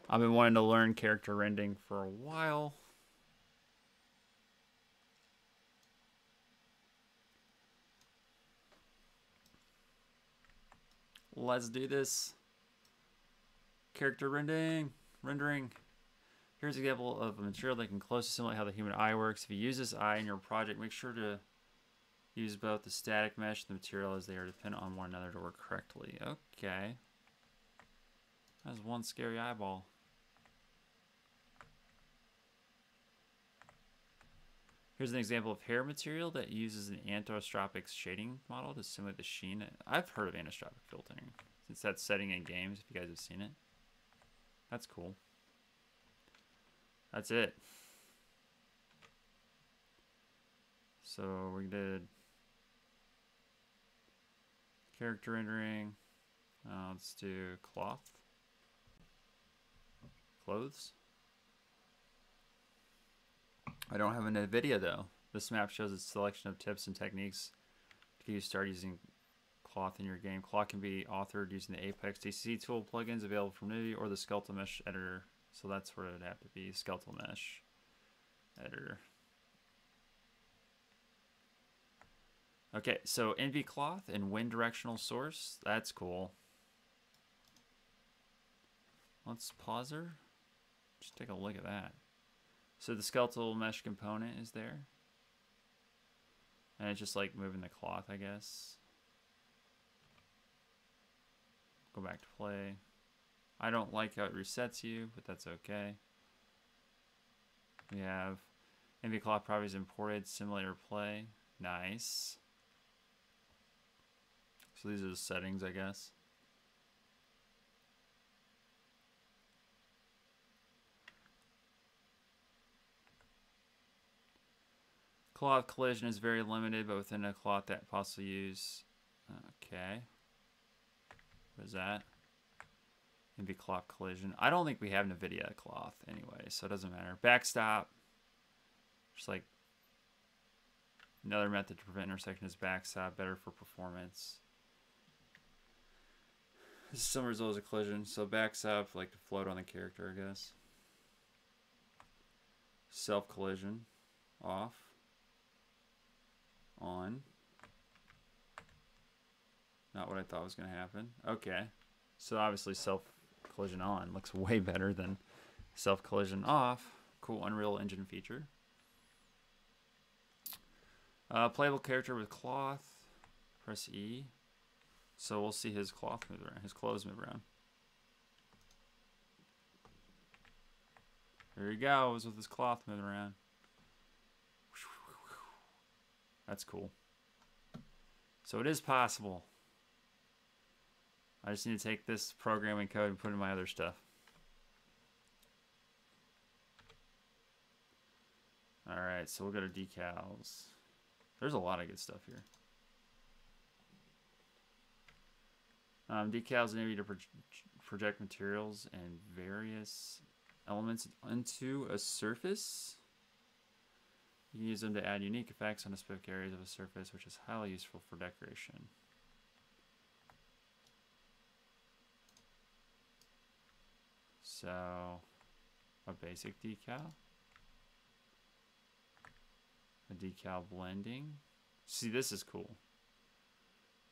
I've been wanting to learn character rendering for a while. Let's do this. Character rendering. Here's an example of a material that can closely simulate how the human eye works. If you use this eye in your project, make sure to use both the static mesh and the material as they are dependent on one another to work correctly. Okay. That was one scary eyeball. Here's an example of hair material that uses an anisotropic shading model to simulate the sheen. I've heard of anisotropic filtering. It's that setting in games, if you guys have seen it. That's cool. That's it. So we did character rendering. Let's do clothes. I don't have an NVIDIA though. This map shows a selection of tips and techniques to start using cloth in your game. Cloth can be authored using the Apex DCC tool plugins available from NVIDIA or the skeletal mesh editor So that's where it would have to be, skeletal mesh, editor. Okay, so NV cloth and wind directional source, that's cool. Let's pause her, just take a look at that. So the skeletal mesh component is there. And it's just like moving the cloth, I guess. Go back to play. I don't like how it resets you, but that's okay. We have NV cloth properties imported, simulator play, nice. So these are the settings, I guess. Cloth collision is very limited, but within a cloth that possibly use. Okay. What is that? NV cloth collision. I don't think we have NVIDIA cloth anyway, so it doesn't matter. Backstop. Just like another method to prevent intersection is backstop, better for performance. This is some result of collision, so backstop like to float on the character, I guess. Self collision off. On. Not what I thought was going to happen. Okay. So obviously self-collision on looks way better than self-collision off. Cool Unreal Engine feature. Playable character with cloth. Press E. So we'll see his cloth move around, his clothes move around. There he goes with his cloth moving around. That's cool. So it is possible. I just need to take this programming code and put it in my other stuff. All right, so we'll go to decals. There's a lot of good stuff here. Decals enable you to project materials and various elements onto a surface. You can use them to add unique effects on the specific areas of a surface, which is highly useful for decoration. So, a basic decal, a decal blending. See, this is cool.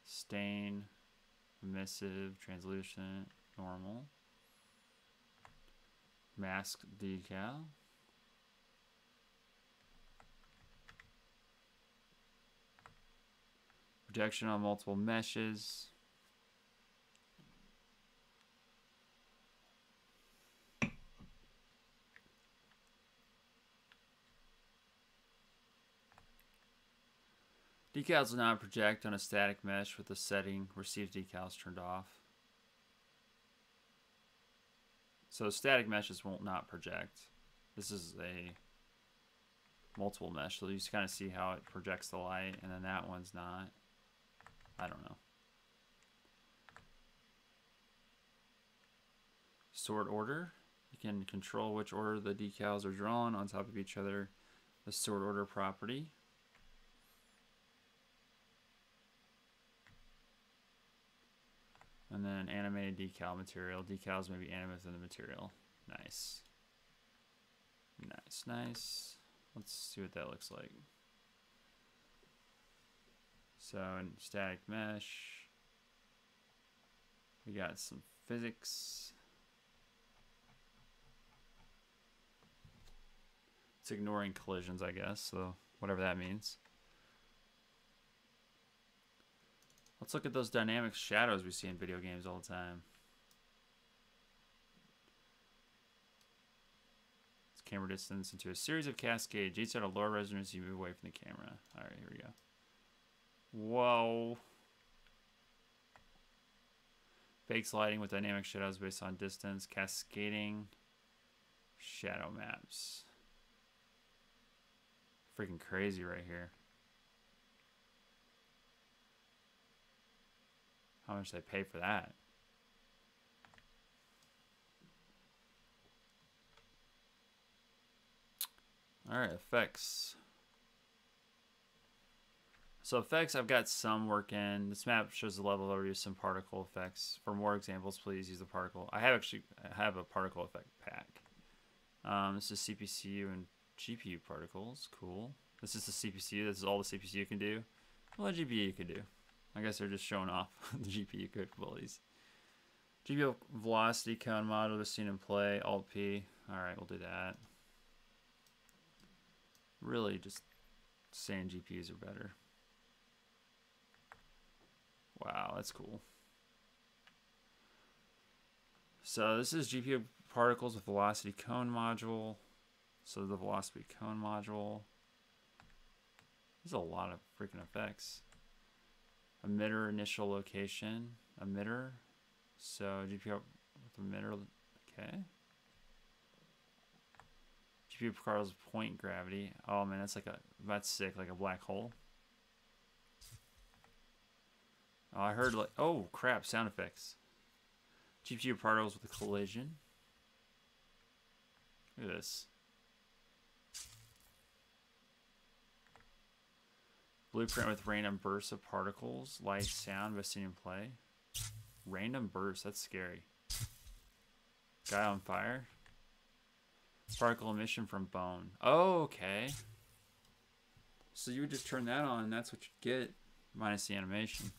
Stain, emissive, translucent, normal. Mask decal. Projection on multiple meshes. Decals will not project on a static mesh with the setting receives decals turned off. So static meshes won't not project. This is a multiple mesh, so you just kind of see how it projects the light, and then that one's not. I don't know. Sort order. You can control which order the decals are drawn on top of each other. The sort order property. And then animated decal material. Decals may be animated in the material. Nice. Nice, nice. Let's see what that looks like. So in static mesh, we got some physics. It's ignoring collisions, I guess, so whatever that means. Let's look at those dynamic shadows we see in video games all the time. It's camera distance into a series of cascades. Each at a lower resonance, you move away from the camera. All right, here we go. Whoa. Bakes lighting with dynamic shadows based on distance, cascading shadow maps. Freaking crazy right here. How much they pay for that? All right, effects. So effects, I've got some work in. This map shows the level overview of some particle effects. For more examples, please use the particle. I have a particle effect pack. This is CPU and GPU particles. Cool. This is the CPU. This is all the CPU can do. Well, the GPU can do. I guess they're just showing off the GPU capabilities. GPU velocity count modular seen in play. Alt P. All right, we'll do that. Really, just saying GPUs are better. Wow, that's cool. So this is GPU particles with velocity cone module. So the velocity cone module. There's a lot of freaking effects. Emitter initial location. Emitter. So GPU with emitter. Okay. GPU particles point gravity. Oh man, that's like a, that's sick, like a black hole. Oh, I heard like, oh crap, sound effects. GPU particles with a collision. Look at this. Blueprint with random bursts of particles, light, sound, best seen in play. Random bursts, that's scary. Guy on fire. Particle emission from bone. Oh, okay. So you would just turn that on and that's what you'd get, minus the animation.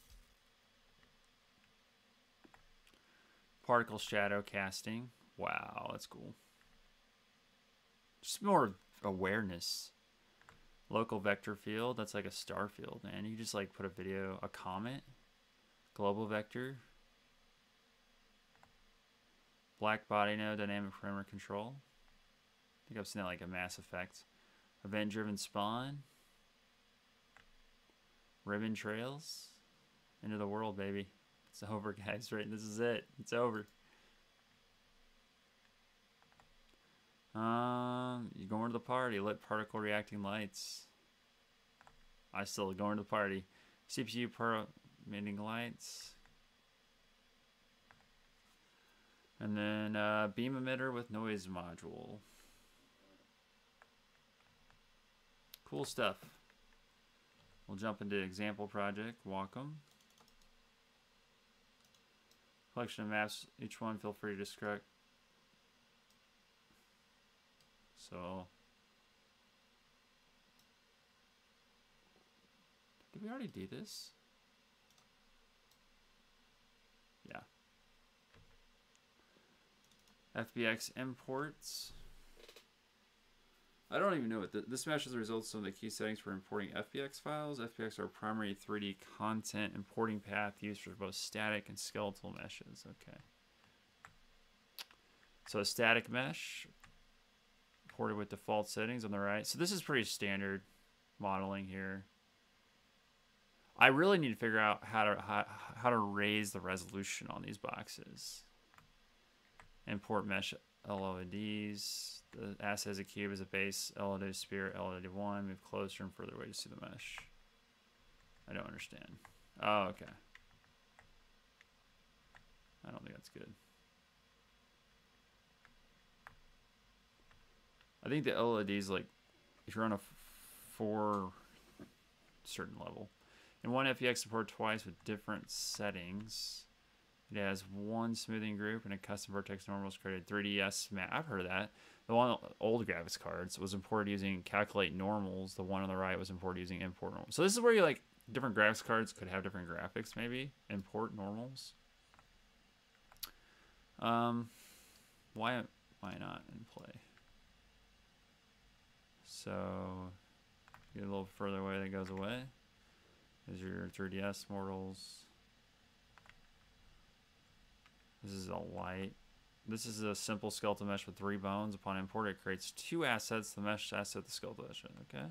Particle shadow casting. Wow, that's cool. Just more awareness. Local vector field, that's like a star field, man. You just like put a video, a comet, global vector, black body node, dynamic perimeter control. I think I've seen that like a Mass Effect. Event driven spawn, ribbon trails, into the world, baby. It's over, guys, right? This is it. It's over. You going to the party? Lit particle reacting lights. I still going to the party. CPU pro emitting lights, and then beam emitter with noise module. Cool stuff. We'll jump into example project. Wacom. Collection of maps. Each one, feel free to describe. So, did we already do this? Yeah. FBX imports. I don't even know what this matches the results of some of the key settings for importing FBX files. FBX are primary 3D content importing path used for both static and skeletal meshes. Okay. So, a static mesh. Imported with default settings on the right. So this is pretty standard modeling here. I really need to figure out how to raise the resolution on these boxes. Import mesh LODs. The asset as a cube is a base LOD sphere LOD1. Move closer and further away to see the mesh. I don't understand. Oh, okay. I don't think that's good. I think the LODs, like, if you're on a four certain level, and one FBX support twice with different settings. It has one smoothing group and a custom vertex normals created 3DS map. I've heard of that. The one on the old graphics cards was imported using calculate normals. The one on the right was imported using import normals. So this is where you like different graphics cards could have different graphics, maybe import normals. Why not in play? So, get a little further away, that goes away. There's your 3DS mortals. This is a light. This is a simple skeletal mesh with 3 bones. Upon import, it creates 2 assets, the mesh asset, the skeletal mesh. Okay.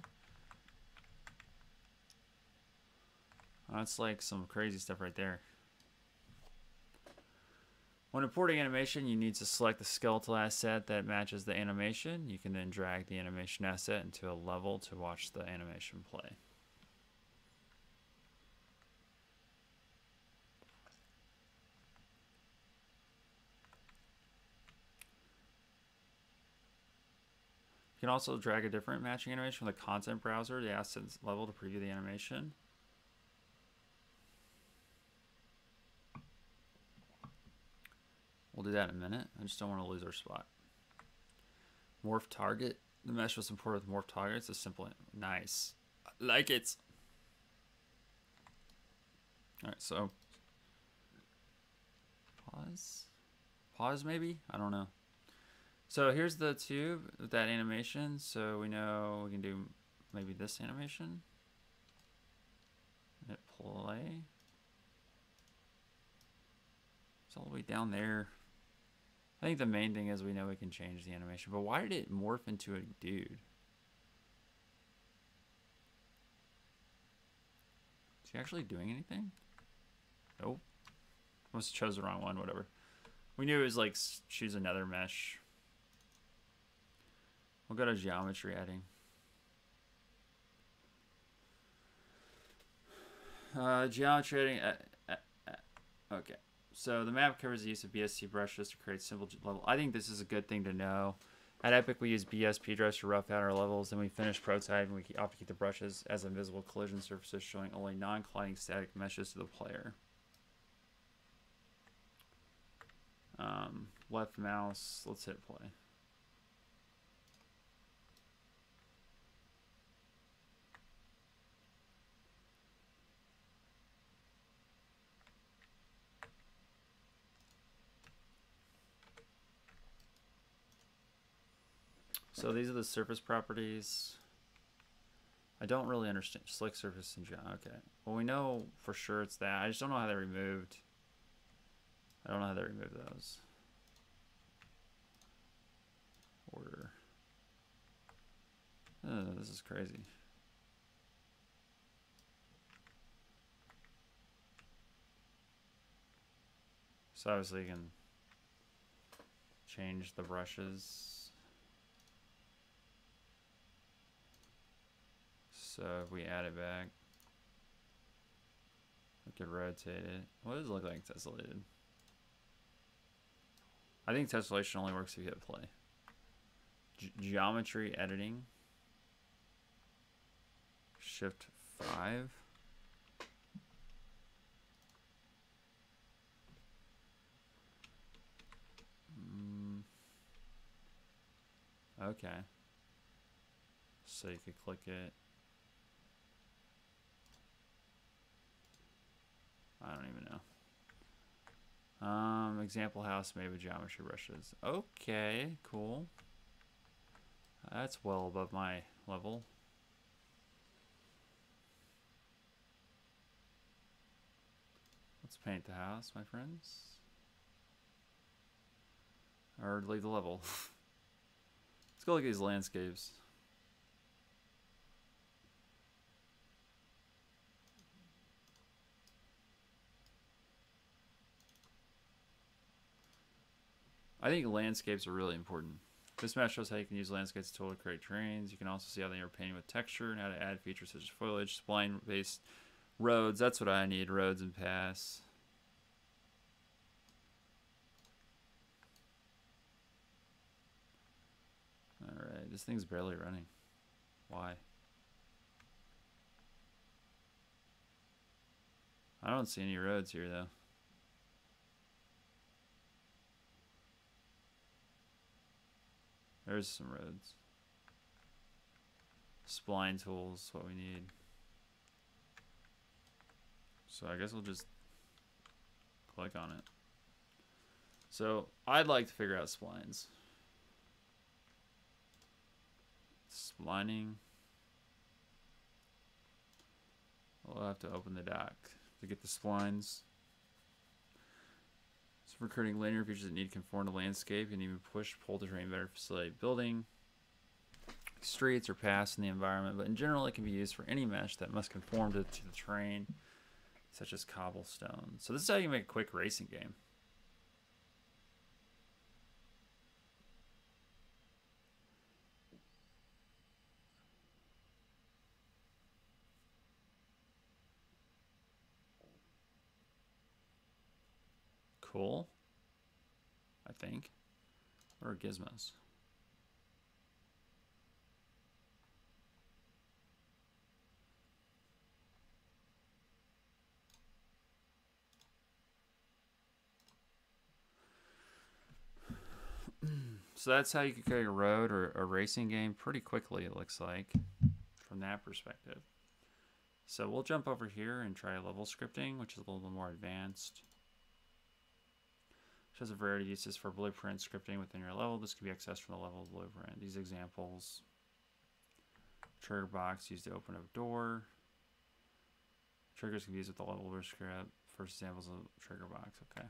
That's like some crazy stuff right there. When importing animation, you need to select the skeletal asset that matches the animation. You can then drag the animation asset into a level to watch the animation play. You can also drag a different matching animation from the content browser to the asset level to preview the animation. We'll do that in a minute. I just don't want to lose our spot. Morph target. The mesh was imported with morph target. It's a simple. Nice. Like it. All right, so pause. Pause maybe? I don't know. So here's the tube with that animation. So we know we can do maybe this animation. Hit play. It's all the way down there. I think the main thing is we know we can change the animation, but why did it morph into a dude? Is he actually doing anything? Nope. Must have chose the wrong one, whatever. We knew it was like, choose another mesh. We'll go to geometry adding. Geometry adding, okay. So the map covers the use of BSP brushes to create simple level. I think this is a good thing to know. At Epic, we use BSP brush to rough out our levels, then we finish prototype and we opticate the brushes as invisible collision surfaces, showing only non-colliding static meshes to the player. Left mouse, let's hit play. So these are the surface properties. I don't really understand slick surface and John. Okay. Well, we know for sure it's that. I just don't know how they removed. I don't know how they removed those. Order. Oh, this is crazy. So obviously you can change the brushes. So if we add it back, we could rotate it. What does it look like tessellated? I think tessellation only works if you hit play. Geometry editing. Shift 5. Okay. So you could click it. I don't even know. Example house made with geometry brushes. Okay, cool. That's well above my level. Let's paint the house, my friends. Or leave the level. Let's go look at these landscapes. I think landscapes are really important. This map shows how you can use landscapes to create terrains. You can also see how they are painted with texture and how to add features such as foliage, spline-based roads. That's what I need, roads and paths. All right, this thing's barely running. Why? I don't see any roads here, though. There's some roads. Spline tools, what we need. So I guess we'll just click on it. So I'd like to figure out splines. Splining. We'll have to open the dock to get the splines. For creating linear features that need to conform to landscape and even push, pull the terrain better, facilitate building, streets, or paths in the environment. But in general, it can be used for any mesh that must conform to the terrain, such as cobblestone. So this is how you make a quick racing game. Cool, I think. Or gizmos. So that's how you could carry a road or a racing game pretty quickly, it looks like, from that perspective. So we'll jump over here and try level scripting, which is a little bit more advanced. It has a variety of uses for blueprint scripting within your level. This can be accessed from the level blueprint. These examples, trigger box used to open a door. Triggers can be used with the level script. First examples of trigger box, okay.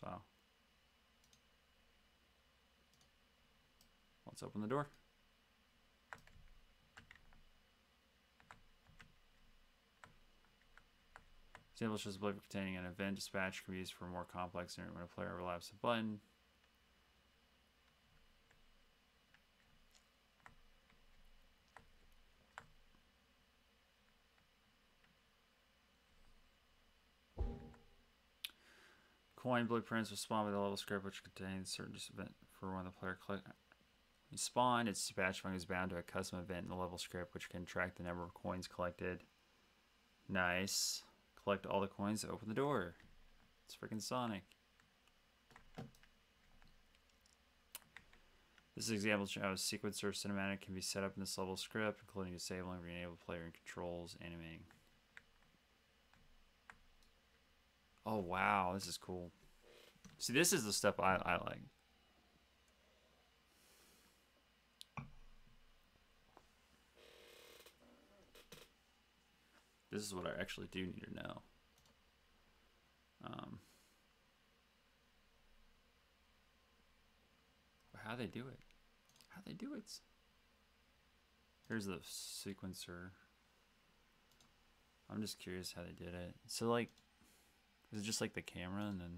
So let's open the door. Establishes a blueprint containing an event dispatch can be used for more complex and when a player overlaps a button. Coin blueprints will spawn with a level script which contains certain event for when the player click spawn. Its dispatch function is bound to a custom event in the level script which can track the number of coins collected. Nice. Collect all the coins to open the door. It's freaking Sonic. This example shows sequence or cinematic can be set up in this level script, including disabling, re-enable player controls, animating. Oh wow, this is cool. See, this is the stuff I like. This is what I actually do need to know. How they do it? How they do it? Here's the sequencer. I'm just curious how they did it. So like, is it just like the camera and then?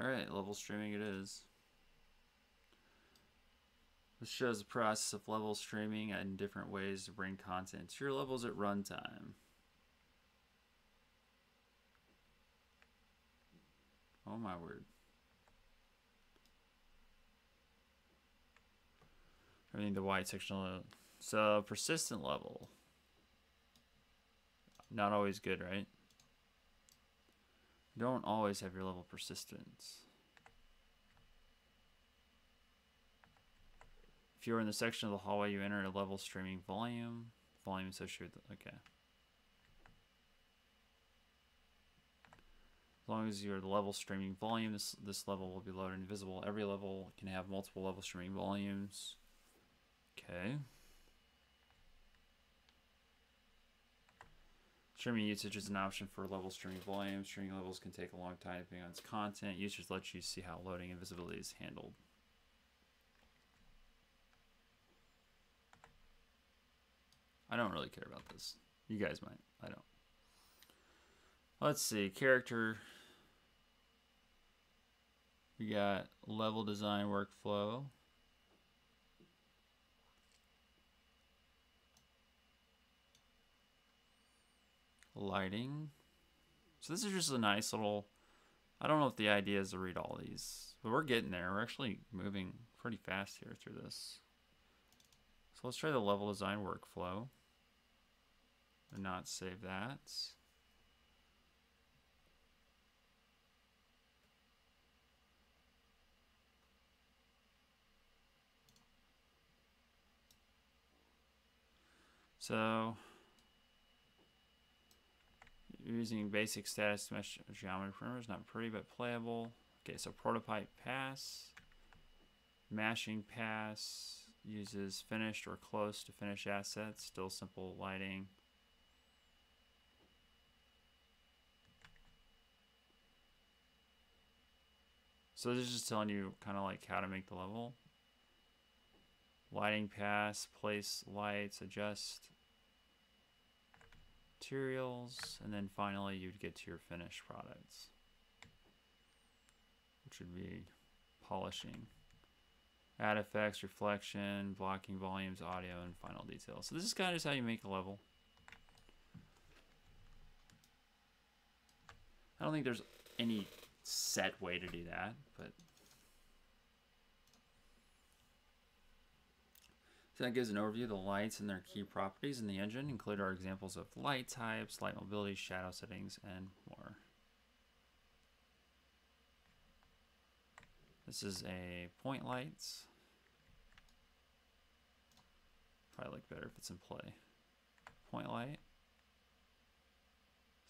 Alright, level streaming it is. This shows the process of level streaming and different ways to bring content to your levels at runtime. Oh my word. I mean the white section. So persistent level. Not always good, right? Don't always have your level persistence. If you're in the section of the hallway, you enter a level streaming volume. Volume associated with, okay. As long as you're the level streaming volume, this level will be loaded and visible. Every level can have multiple level streaming volumes. Okay. Streaming usage is an option for level streaming volume. Streaming levels can take a long time depending on its content. Usage lets you see how loading and visibility is handled. I don't really care about this. You guys might. I don't. Let's see. Character. We got level design workflow. Lighting. So this is just a nice little, I don't know if the idea is to read all these, but we're getting there. We're actually moving pretty fast here through this. So let's try the level design workflow and not save that. So using basic status to mesh geometry parameters, not pretty but playable. Okay, so prototype pass, mashing pass uses finished or close to finished assets. Still simple lighting. So this is just telling you kind of like how to make the level. Lighting pass, place lights, adjust materials, and then finally you'd get to your finished products, which would be polishing, add effects, reflection, blocking, volumes, audio, and final details. So this is kind of just how you make a level. I don't think there's any set way to do that, but So that gives an overview of the lights and their key properties in the engine. Included are examples of light types, light mobility, shadow settings, and more. This is a point light. Probably look better if it's in play. Point light.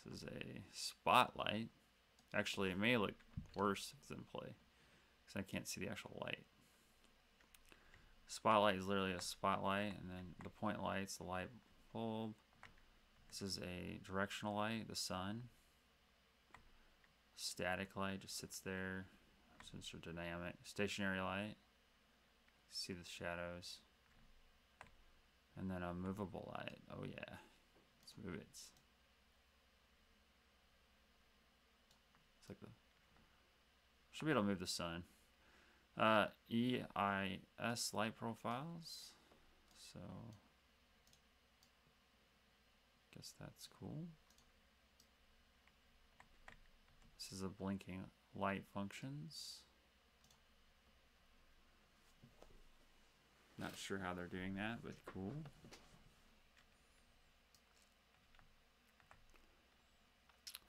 This is a spotlight. Actually, it may look worse if it's in play because I can't see the actual light. Spotlight is literally a spotlight, and then the point light's the light bulb. This is a directional light, the sun. Static light just sits there. Sensor dynamic. Stationary light. See the shadows. And then a movable light. Oh yeah. Let's move it. It's like the... Should be able to move the sun. EIS light profiles. So guess that's cool. This is a blinking light functions. Not sure how they're doing that, but cool.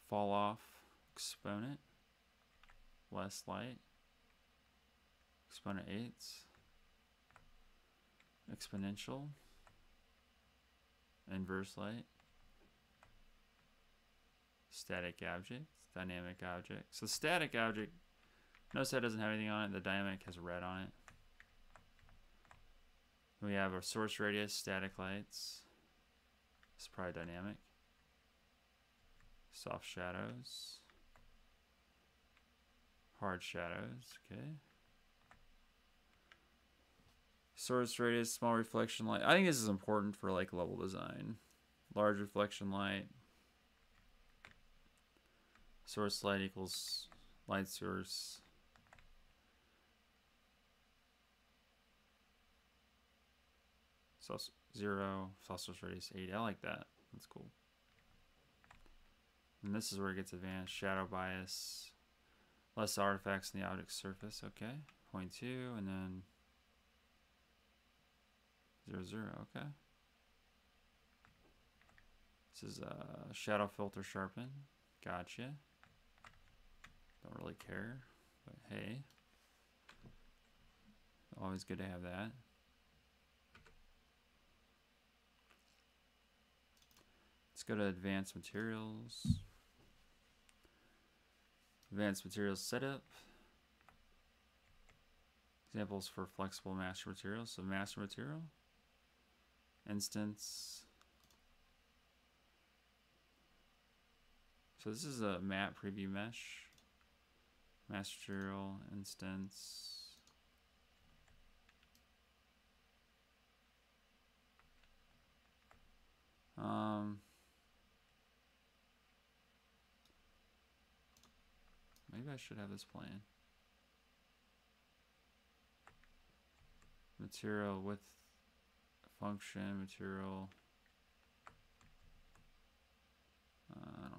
Fall off exponent. Less light. Exponent 8. Exponential. Inverse light. Static object. Dynamic object. So static object, notice that doesn't have anything on it. The dynamic has red on it. We have our source radius, static lights. It's probably dynamic. Soft shadows. Hard shadows, okay. Source radius, small reflection light. I think this is important for like level design. Large reflection light. Source light equals light source. Source 0, source radius 8. I like that. That's cool. And this is where it gets advanced. Shadow bias. Less artifacts in the object surface. Okay. 0.2 and then 0, 0. Okay. This is a shadow filter sharpen. Gotcha. Don't really care, but hey, always good to have that. Let's go to advanced materials. Advanced materials setup. Examples for flexible master materials. So master material, instance. So this is a map preview mesh. Master material instance. Maybe I should have this plan. Material with function, material. I don't know.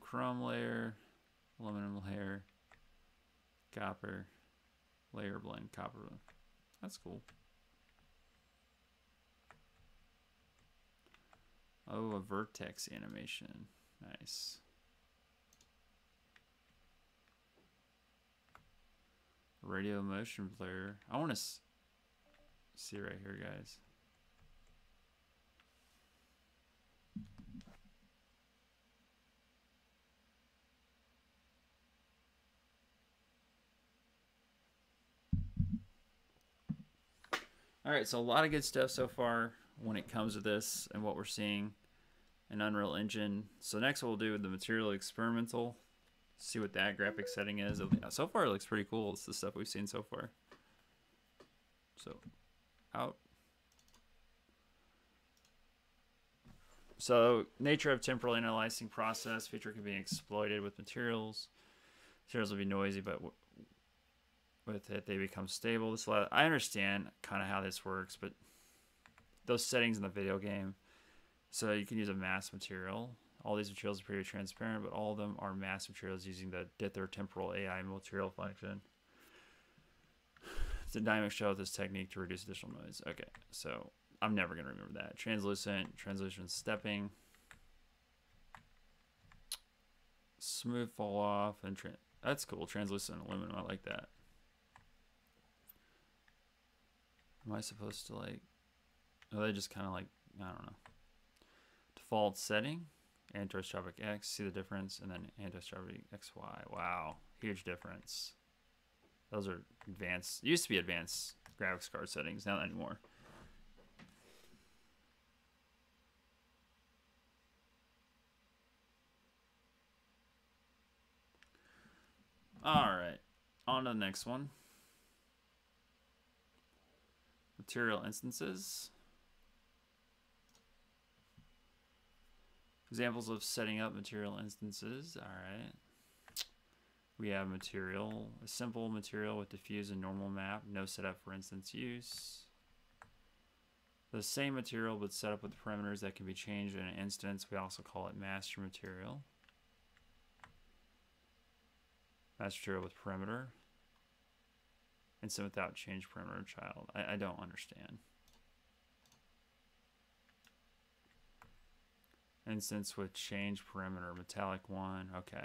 Chrome layer, aluminum layer, copper, layer blend, copper blend. That's cool. Oh, a vertex animation. Nice. Radio motion blur. I want to see right here, guys. All right, so a lot of good stuff so far when it comes to this and what we're seeing in Unreal Engine. So next what we'll do with the material experimental, see what that graphic setting is. So far it looks pretty cool. It's the stuff we've seen so far. So out. So nature of temporal analyzing process, feature can be exploited with materials. Materials will be noisy, but with it, they become stable. This lot, I understand kind of how this works, but those settings in the video game. So you can use a mass material, All these materials appear transparent, but all of them are mass materials using the dither-temporal AI material function. It's a dynamic shot with this technique to reduce additional noise. Okay, so I'm never going to remember that. Translucent, translation stepping, smooth fall off, and that's cool. Translucent aluminum, I like that. Am I supposed to like? Oh, they just kind of like, I don't know. Default setting, anti-stropic X. See the difference, and then anti-stropic XY. Wow, huge difference. Those are advanced. Used to be advanced graphics card settings, not anymore. All right, on to the next one. Material instances. Examples of setting up material instances. All right. We have material, a simple material with diffuse and normal map, no setup for instance use. The same material but set up with parameters that can be changed in an instance. We also call it master material. Master material with perimeter. Instant without change parameter child. I don't understand. Instance with change perimeter, metallic one, okay.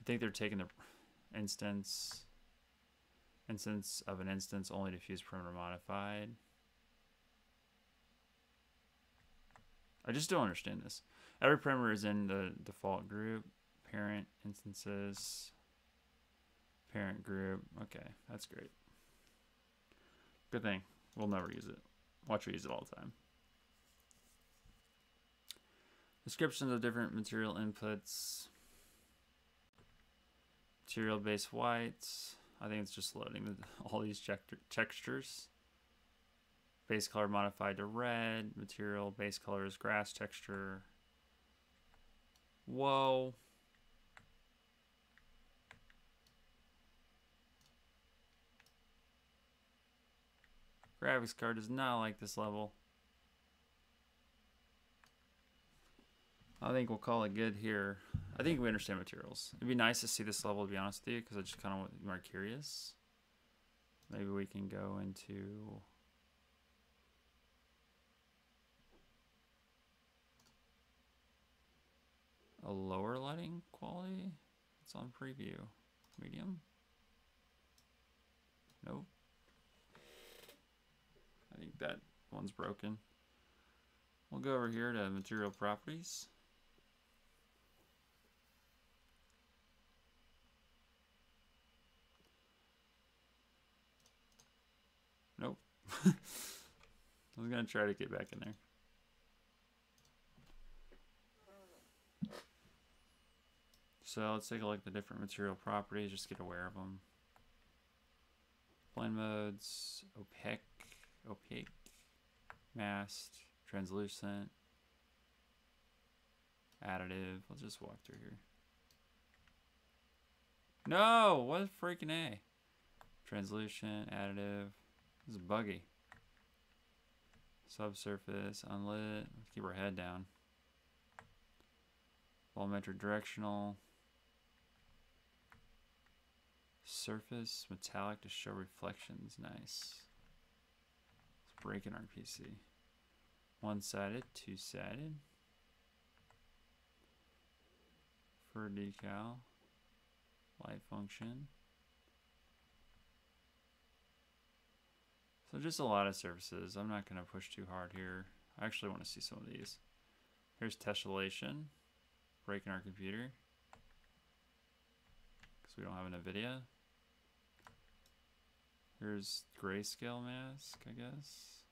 I think they're taking the instance of an instance, only diffuse perimeter modified. I just don't understand this. Every parameter is in the default group, parent instances, parent group. Okay, that's great. Good thing. We'll never use it. Watch we use it all the time. Descriptions of different material inputs. Material-based whites. I think it's just loading all these textures. Base color modified to red. Material base color is grass texture. Whoa. Graphics card does not like this level. I think we'll call it good here. I think we understand materials. It'd be nice to see this level, to be honest with you, because I just kind of want more curious. Maybe we can go into... a lower lighting quality? It's on preview. Medium? Nope. I think that one's broken. We'll go over here to material properties. Nope. I was gonna try to get back in there. So let's take a look at the different material properties, just get aware of them. Blend modes, opaque, masked, translucent, additive. Let's just walk through here. No, what a freaking A. Translucent, additive, this is buggy. Subsurface, unlit, let's keep our head down. Volumetric directional. Surface, metallic to show reflections, nice. It's breaking our PC. One-sided, two-sided. Fur decal, light function. So just a lot of surfaces. I'm not gonna push too hard here. I actually wanna see some of these. Here's tessellation, breaking our computer. Because we don't have an NVIDIA. Here's grayscale mask, I guess.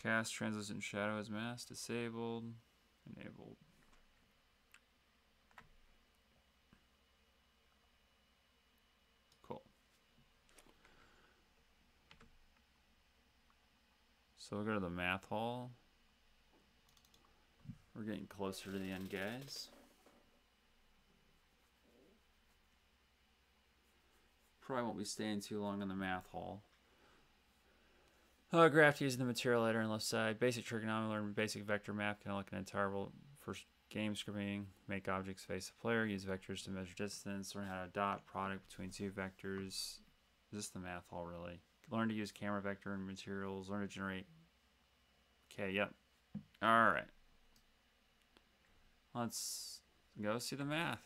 Cast translucent shadow as mask, disabled, enabled. Cool. So we'll go to the math hall. We're getting closer to the end, guys. Probably won't be staying too long in the math hall. Graph using the material editor on left side. Basic trigonometry, learn basic vector map. Can I look at an entire world for game scrimming? Make objects face the player. Use vectors to measure distance. Learn how to dot product between two vectors. Is this the math hall, really? Learn to use camera vector and materials. Learn to generate. Okay, yep. All right. Let's go see the math.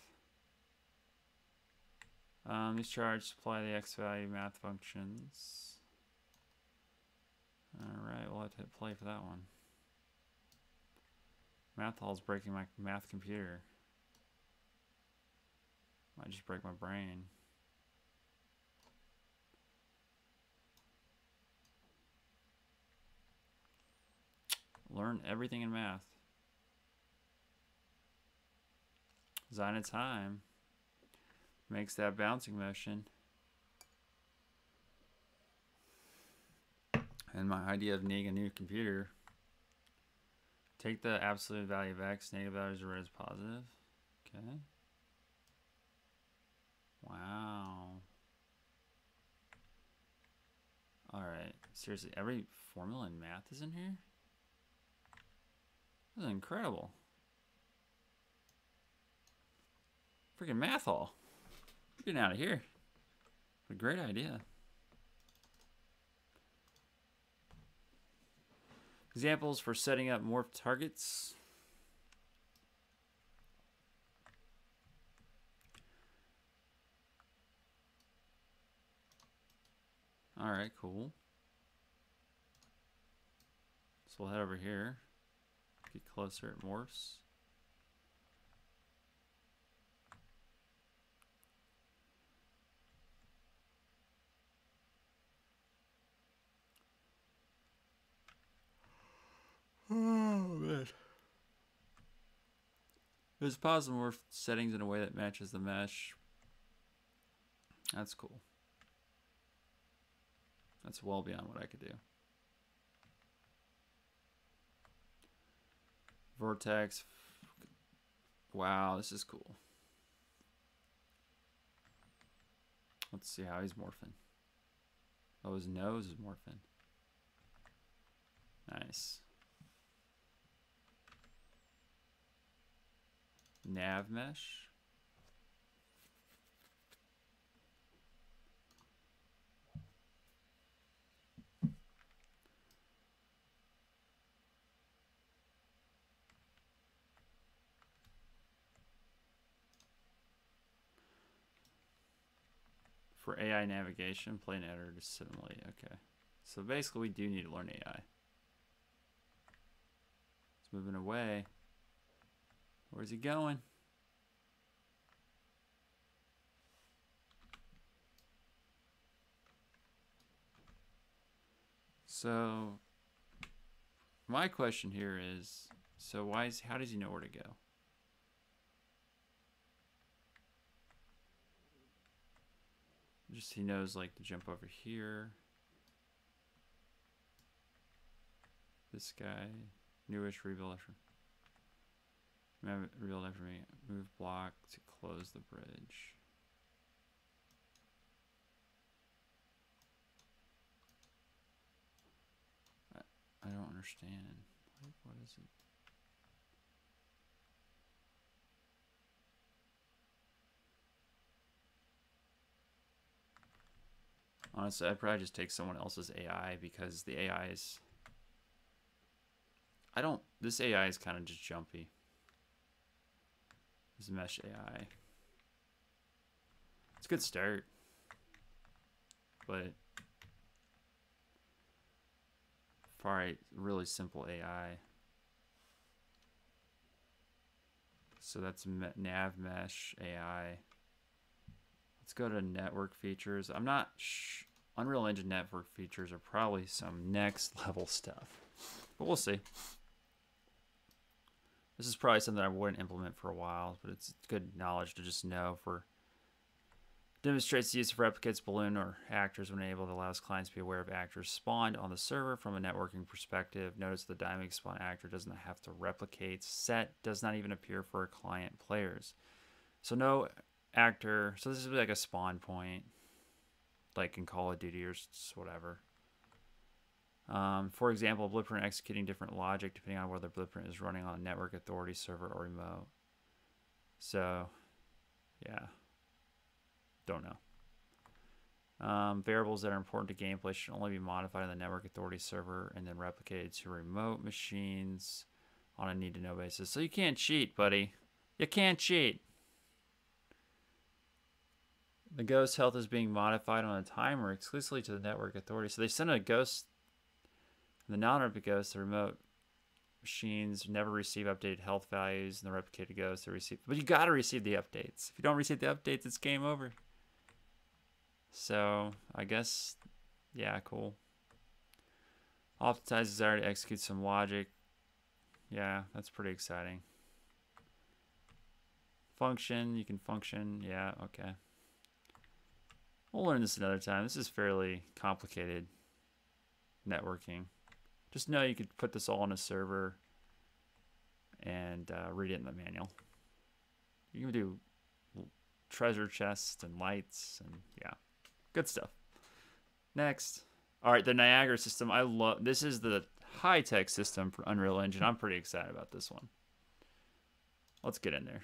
These charge supply the x value math functions. All right, we'll have to hit play for that one. Math hall's breaking my math computer. Might just break my brain. Learn everything in math. Design a time. Makes that bouncing motion. And my idea of needing a new computer. Take the absolute value of x, negative values are as positive. Okay. Wow. Alright. Seriously, every formula in math is in here? This is incredible. Freaking math hall. We're getting out of here. What a great idea. Examples for setting up morph targets. All right, cool. So we'll head over here. Get closer at morphs. Oh, man. There's positive morph settings in a way that matches the mesh. That's cool. That's well beyond what I could do. Vortex. Wow, this is cool. Let's see how he's morphing. Oh, his nose is morphing. Nice. Nav mesh. For AI navigation, play an editor to simulate. Okay. So basically we do need to learn AI. It's moving away. Where's he going? So my question here is, so why is, how does he know where to go? Just he knows like to jump over here. This guy, newish rebuild. Real after me. Move block to close the bridge. I don't understand. Like, what is it? Honestly, I'd probably just take someone else's AI because the AI is. I don't. This AI is kind of just jumpy. This mesh AI. It's a good start, but probably really simple AI. So that's nav mesh AI. Let's go to network features. I'm not. Unreal Engine network features are probably some next level stuff, but we'll see. This is probably something I wouldn't implement for a while, but it's good knowledge to just know for. Demonstrates the use of replicates, balloon, or actors when enabled. Allows clients to be aware of actors spawned on the server from a networking perspective. Notice the dynamic spawn actor does not have to replicate. Set does not even appear for client players. So no actor. So this is like a spawn point. like in Call of Duty or whatever. For example, Blueprint executing different logic depending on whether Blueprint is running on a network authority server or remote. So, yeah, don't know. Variables that are important to gameplay should only be modified on the network authority server and then replicated to remote machines on a need-to-know basis. So you can't cheat, buddy. You can't cheat. The ghost health is being modified on a timer exclusively to the network authority. So they sent a ghost. The non-replicated ghosts, the remote machines never receive updated health values, and the replicated ghosts, they receive... But you gotta receive the updates. If you don't receive the updates, it's game over. So, I guess... Yeah, cool. Optimize desire to execute some logic. Yeah, that's pretty exciting. Function, you can function. Yeah, okay. We'll learn this another time. This is fairly complicated networking. Just know you could put this all on a server and read it in the manual. You can do treasure chests and lights and yeah, good stuff. Next. All right, the Niagara system. I love this. Is the high-tech system for Unreal Engine. I'm pretty excited about this one. Let's get in there.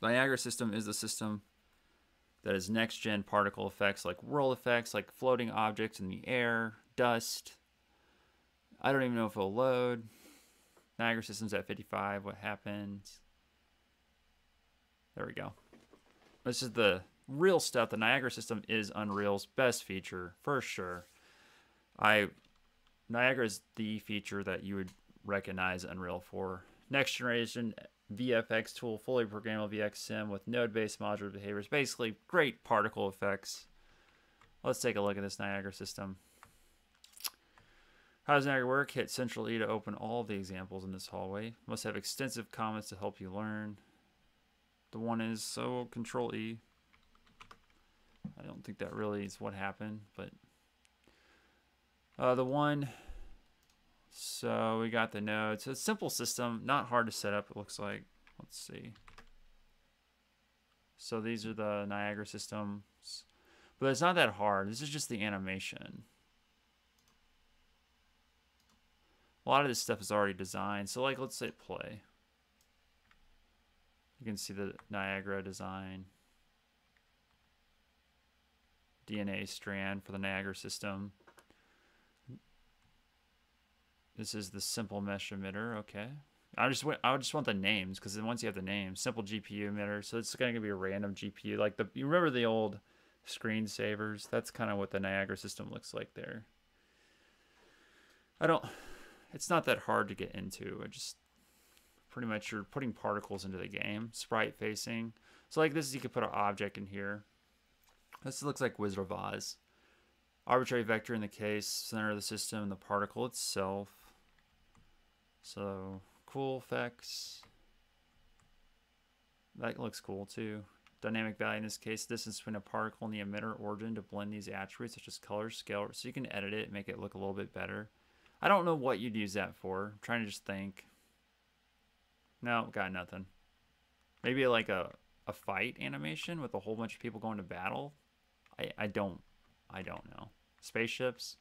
The Niagara system is the system that is next-gen particle effects, like world effects, like floating objects in the air. Dust. I don't even know if it'll load. Niagara system's at 55. What happens? There we go. This is the real stuff. The Niagara system is Unreal's best feature for sure. Niagara is the feature that you would recognize Unreal for. Next generation VFX tool, fully programmable VXM with node-based modular behaviors. Basically, great particle effects. Let's take a look at this Niagara system. How does Niagara work? Hit Central E to open all the examples in this hallway. Must have extensive comments to help you learn. The one is, so Control E. I don't think that really is what happened, but... the one, so we got the node. So it's a simple system, not hard to set up, it looks like. Let's see. So these are the Niagara systems. But it's not that hard. This is just the animation. A lot of this stuff is already designed. So like, let's say play. You can see the Niagara design. DNA strand for the Niagara system. This is the simple mesh emitter, okay. I just want the names, because then once you have the name, simple GPU emitter, so it's going to be a random GPU. Like you remember the old screensavers? That's kind of what the Niagara system looks like there. It's not that hard to get into. I just pretty much you're putting particles into the game. Sprite facing. So like this, you could put an object in here. This looks like Wizard of Oz. Arbitrary vector in the case, center of the system, and the particle itself. So cool effects. That looks cool too. Dynamic value in this case, distance between a particle and the emitter origin to blend these attributes such as color, scale, so you can edit it and make it look a little bit better. I don't know what you'd use that for. I'm trying to just think. No, got nothing. Maybe like a fight animation with a whole bunch of people going to battle. I don't know. Spaceships.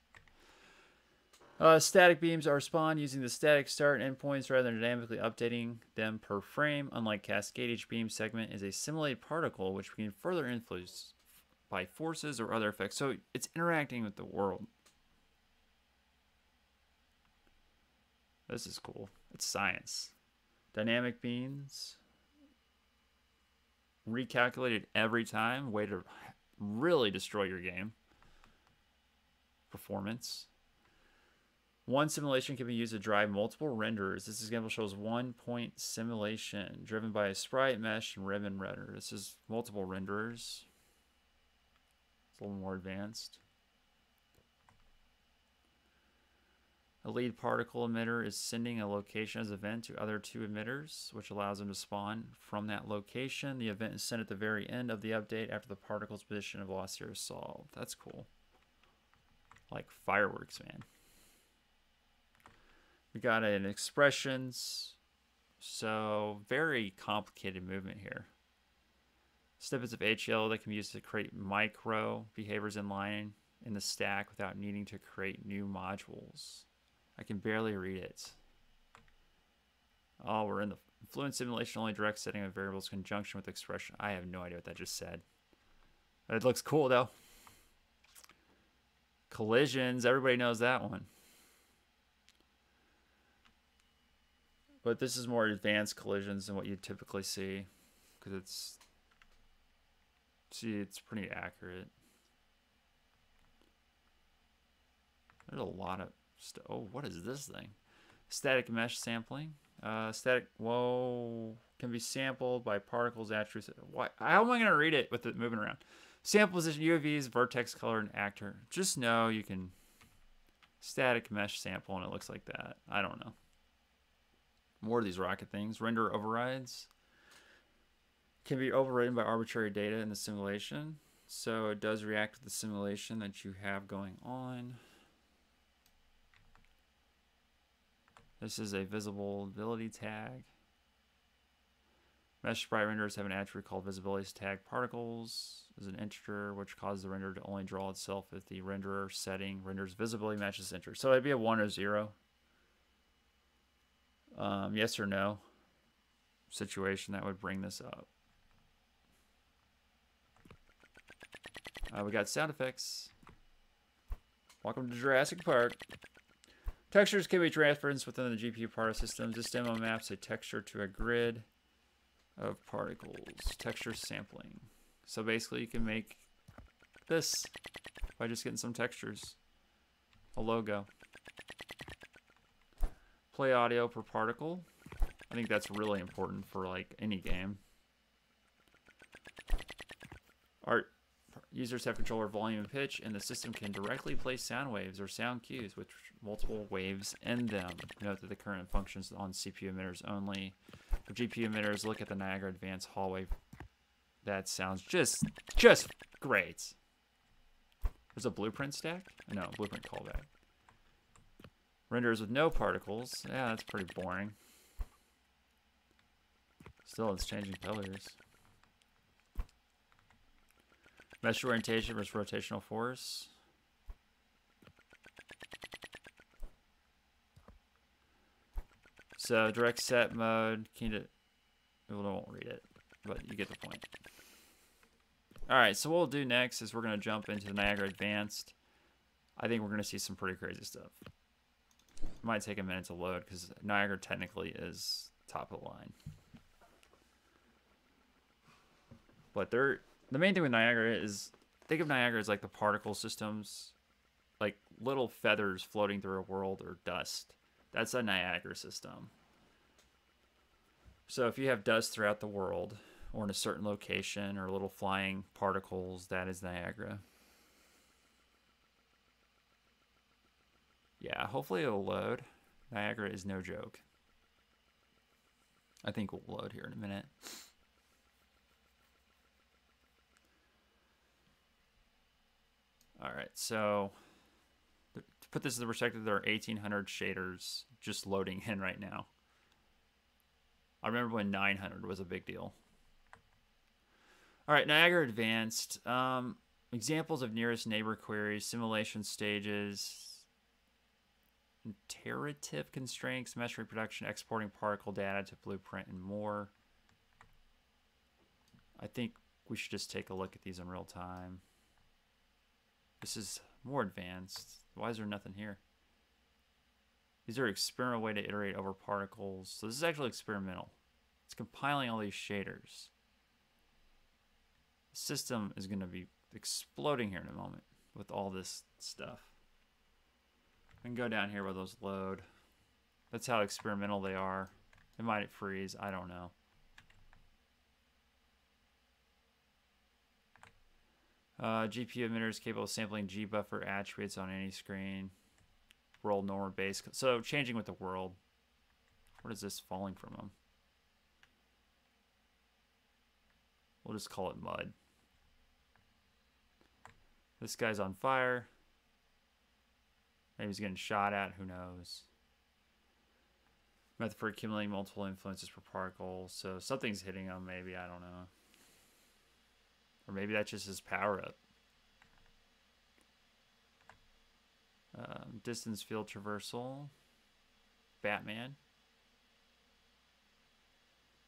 Static beams are spawned using the static start and end points rather than dynamically updating them per frame. Unlike Cascade, each beam segment is a simulated particle which we can further influence by forces or other effects. So it's interacting with the world. This is cool. It's science. Dynamic beams. Recalculated every time. Way to really destroy your game. Performance. One simulation can be used to drive multiple renderers. This example shows one-point simulation driven by a sprite, mesh, and ribbon renderer. This is multiple renderers. It's a little more advanced. A lead particle emitter is sending a location as event to other two emitters, which allows them to spawn from that location. The event is sent at the very end of the update after the particle's position and velocity are solved. That's cool. Like fireworks, man. We got an expressions. So very complicated movement here. snippets of HDL that can be used to create micro behaviors inline in the stack without needing to create new modules. I can barely read it. Oh, we're in the fluent simulation only direct setting of variables conjunction with expression. I have no idea what that just said. But it looks cool though. Collisions, everybody knows that one. But this is more advanced collisions than what you typically see, because it's pretty accurate. There's a lot of stuff. Oh, what is this thing? Static mesh sampling. Static, whoa, can be sampled by particles, attributes. Why? How am I gonna read it with it moving around? Sample position, UVs, vertex color, and actor. Just know you can static mesh sample, and it looks like that. I don't know. More of these rocket things. Render overrides can be overridden by arbitrary data in the simulation. So it does react to the simulation that you have going on. This is a visibility tag. Mesh sprite renderers have an attribute called visibility tag particles as an integer, which causes the renderer to only draw itself if the renderer setting renders visibility matches the integer. So it'd be a 1 or 0. Yes or no situation that would bring this up. We got sound effects. Welcome to Jurassic Park. Textures can be transferred within the GPU particle system. This demo maps a texture to a grid of particles. Texture sampling. So basically you can make this by just getting some textures. A logo. Play audio per particle. I think that's really important for like any game. Art users have control over volume and pitch, and the system can directly play sound waves or sound cues with multiple waves in them. Note that the current functions on CPU emitters only. For GPU emitters, look at the Niagara Advanced Hallway. That sounds just great. There's a blueprint stack? No, blueprint callback. Renders with no particles. Yeah, that's pretty boring. Still, it's changing colors. Mesh orientation versus rotational force. So, direct set mode. Well, I won't read it, but you get the point. Alright, so what we'll do next is we're going to jump into the Niagara Advanced. I think we're going to see some pretty crazy stuff. It might take a minute to load because Niagara technically is top of the line. But the main thing with Niagara is, think of Niagara as like the particle systems, like little feathers floating through a world or dust. That's a Niagara system. So if you have dust throughout the world or in a certain location or little flying particles, that is Niagara. Yeah, hopefully it'll load. Niagara is no joke. I think we'll load here in a minute. All right, so to put this in the perspective, there are 1,800 shaders just loading in right now. I remember when 900 was a big deal. All right, Niagara Advanced. Examples of nearest neighbor queries, simulation stages, iterative constraints, mesh reproduction, exporting particle data to blueprint, and more. I think we should just take a look at these in real time. This is more advanced. Why is there nothing here? These are experimental way to iterate over particles. So this is actually experimental. It's compiling all these shaders. The system is going to be exploding here in a moment with all this stuff. I can go down here where those load. That's how experimental they are. It might freeze. I don't know. GPU emitter is capable of sampling G-buffer attributes on any screen. World normal base. So changing with the world. What is this falling from them? We'll just call it mud. This guy's on fire. Maybe he's getting shot at, who knows. Method for accumulating multiple influences per particle. So something's hitting him, maybe, I don't know. Or maybe that's just his power-up. Distance field traversal. Batman.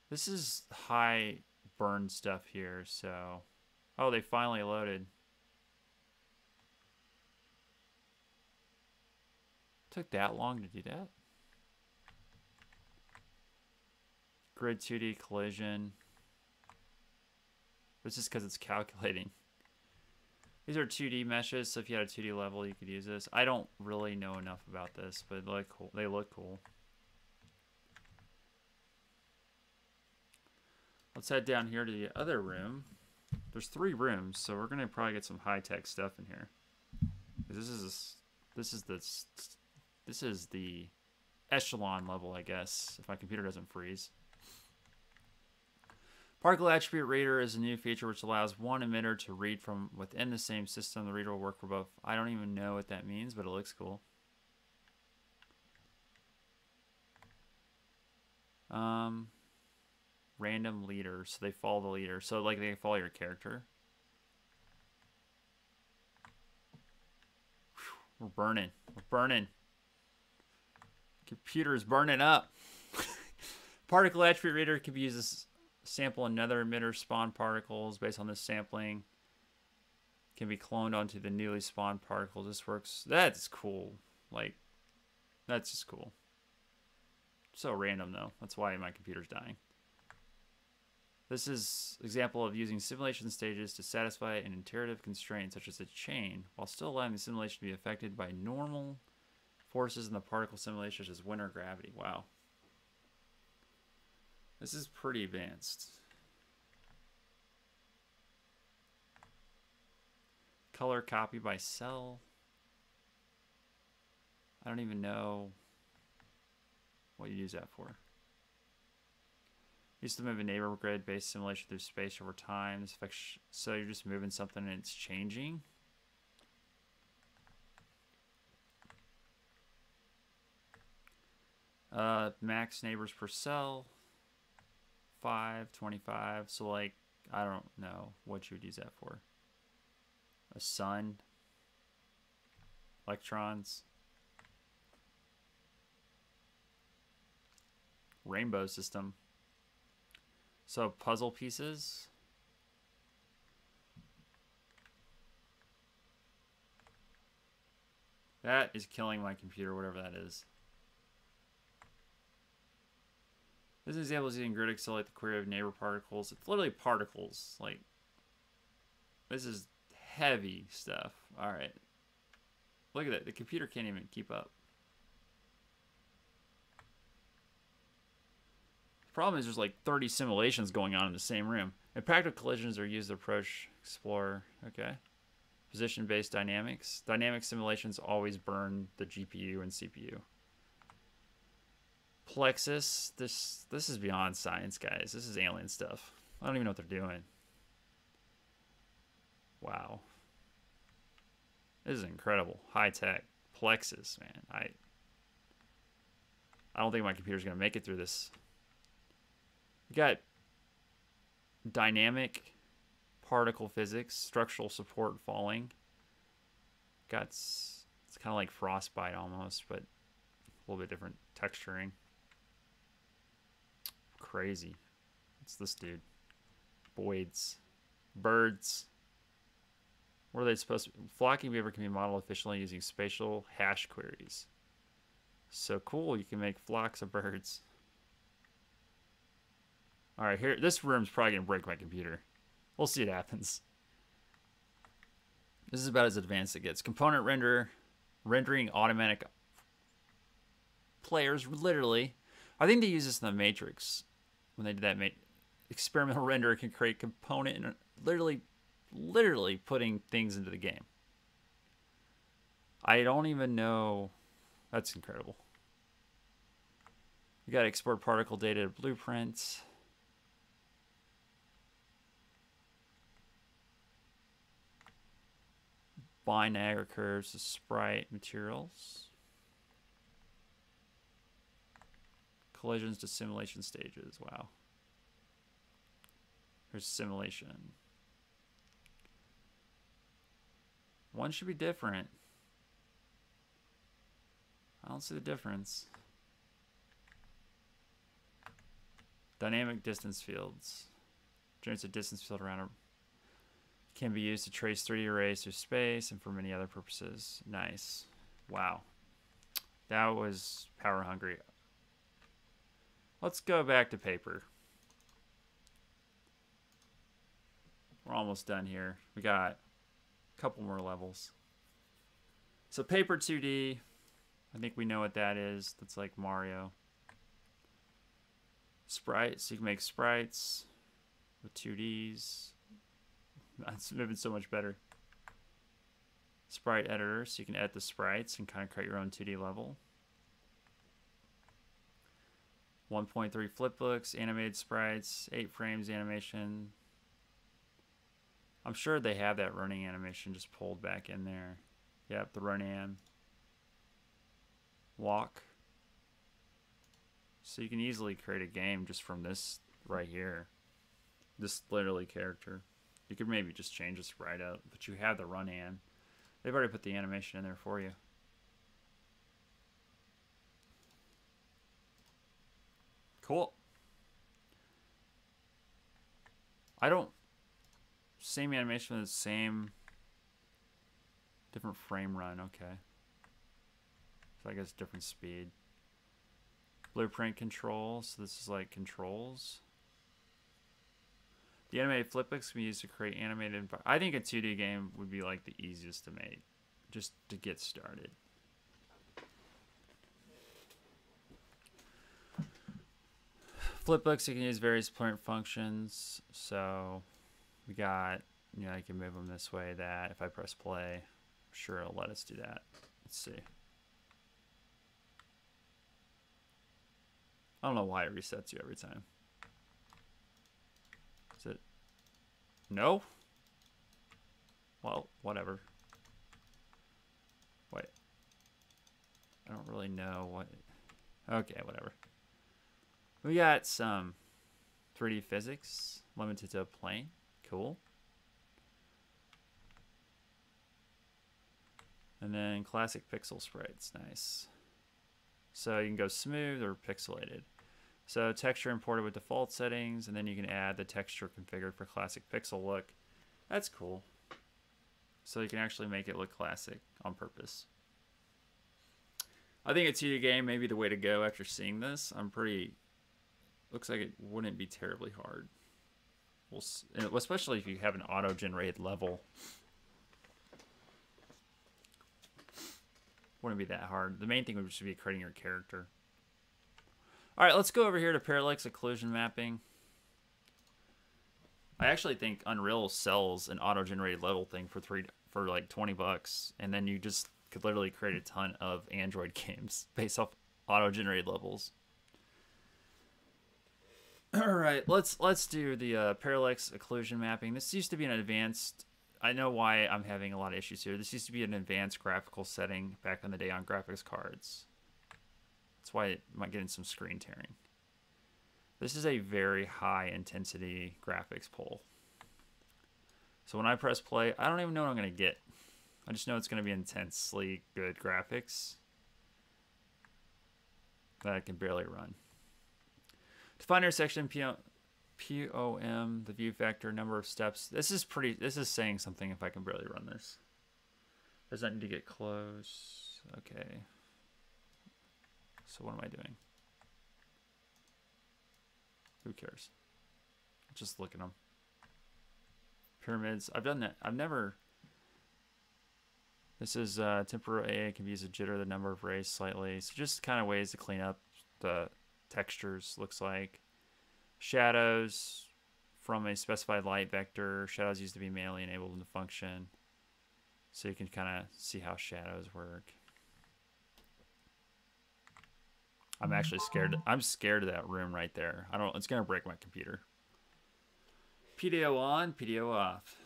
This is high burn stuff here, so... Oh, they finally loaded. Took that long to do that. Grid 2D collision. It's just because it's calculating. These are 2D meshes, so if you had a 2D level, you could use this. I don't really know enough about this, but like, they look cool. Let's head down here to the other room. There's 3 rooms, so we're gonna probably get some high-tech stuff in here. This is the echelon level, I guess, if my computer doesn't freeze. Particle Attribute Reader is a new feature which allows one emitter to read from within the same system. The reader will work for both. I don't even know what that means, but it looks cool. Random leader, so they follow the leader. So, like, they follow your character. Whew, we're burning. We're burning. Computer's burning up. Particle Attribute Reader can be used as sample another emitter, spawn particles based on this sampling. Can be cloned onto the newly spawned particles. This works. That's cool. Like, that's just cool. So random, though. That's why my computer's dying. This is an example of using simulation stages to satisfy an iterative constraint, such as a chain, while still allowing the simulation to be affected by normal forces in the particle simulation, such as wind or gravity. Wow. This is pretty advanced. Color copy by cell. I don't even know what you use that for. Used to move a neighbor grid-based simulation through space over time. This affects so you're just moving something and it's changing. Max neighbors per cell. 5, 25. So, like, I don't know what you would use that for. A sun. Electrons. Rainbow system. So, puzzle pieces. That is killing my computer, whatever that is. This example is using grid Excel, like the query of neighbor particles. It's literally particles. Like, this is heavy stuff. All right. Look at that. The computer can't even keep up. The problem is there's like 30 simulations going on in the same room. Impactful collisions are used to approach Explorer. Okay. Position-based dynamics. Dynamic simulations always burn the GPU and CPU. Plexus, this is beyond science, guys. This is alien stuff. I don't even know what they're doing. Wow. This is incredible. High tech. Plexus, man. I don't think my computer's gonna make it through this. We got dynamic particle physics, structural support falling. Got, it's kinda like frostbite almost, but a little bit different texturing. Crazy. What's this dude? Boids. Birds. What are they supposed to be? Flocking behavior can be modeled efficiently using spatial hash queries. So cool, you can make flocks of birds. Alright, here, this room's probably gonna break my computer. We'll see what happens. This is about as advanced as it gets. Component renderer, rendering automatic players, literally. I think they use this in the Matrix when they did that. Experimental renderer can create component and literally putting things into the game. I don't even know. That's incredible. You got to export particle data to Blueprints. Bind Niagara curves to sprite materials. Collisions to simulation stages. Wow. Here's simulation. One should be different. I don't see the difference. Dynamic distance fields. Generates a distance field around a... Can be used to trace 3D arrays through space and for many other purposes. Nice. Wow. That was power hungry. Let's go back to paper. We're almost done here. We got a couple more levels. So paper 2D. I think we know what that is. That's like Mario. Sprites. You can make sprites with 2Ds. That's moving so much better. Sprite editor. So you can edit the sprites and kind of create your own 2D level. 1.3 flipbooks, animated sprites, 8 frames animation. I'm sure they have that running animation just pulled back in there. Yep, the run am. Walk. So you can easily create a game just from this right here. This literally character. You could maybe just change this right up, but you have the run am. They've already put the animation in there for you. Cool. I don't... Same animation with the same... Different frame run, okay. So I guess different speed. Blueprint control, so this is like controls. The animated flipbooks can be used to create animated... I think a 2D game would be like the easiest to make, just to get started. Flipbooks, you can use various print functions. So we got, you know, I can move them this way, that. If I press play, I'm sure it'll let us do that. Let's see. I don't know why it resets you every time. Is it? No? Well, whatever. Wait. I don't really know what... Okay, whatever. We got some 3D physics limited to a plane. Cool. And then classic pixel sprites. Nice. So you can go smooth or pixelated. So texture imported with default settings, and then you can add the texture configured for classic pixel look. That's cool. So you can actually make it look classic on purpose. I think a 2D game may be the way to go after seeing this. I'm pretty... Looks like it wouldn't be terribly hard. We'll see, especially if you have an auto-generated level. Wouldn't be that hard. The main thing would just be creating your character. All right, let's go over here to parallax occlusion mapping. I actually think Unreal sells an auto-generated level thing for like $20, and then you just could literally create a ton of Android games based off auto-generated levels. All right, let's do the parallax occlusion mapping. This used to be an advanced... I know why I'm having a lot of issues here. This used to be an advanced graphical setting back in the day on graphics cards. That's why it might get in some screen tearing. This is a very high intensity graphics pull. So when I press play, I don't even know what I'm going to get. I just know it's going to be intensely good graphics that I can barely run. To find intersection, POM, the view factor, number of steps. This is saying something if I can barely run this. Does that need to get close? Okay. So what am I doing? Who cares? Just look at them. Pyramids. I've done that. I've never... This is temporal A. It can be used to jitter the number of rays slightly. So just kind of ways to clean up the... Textures looks like shadows from a specified light vector. Shadows used to be manually enabled in the function, so you can kind of see how shadows work. I'm actually scared. I'm scared of that room right there. I don't... It's gonna break my computer. PDO on, PDO off.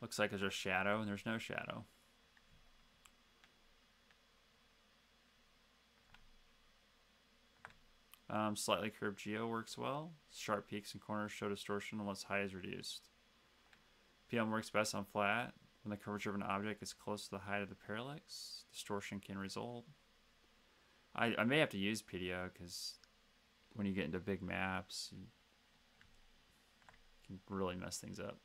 Looks like there's a shadow and there's no shadow. Slightly curved geo works well. Sharp peaks and corners show distortion unless height is reduced. POM works best on flat. When the curvature of an object is close to the height of the parallax, distortion can result. I may have to use PDO because when you get into big maps, you can really mess things up.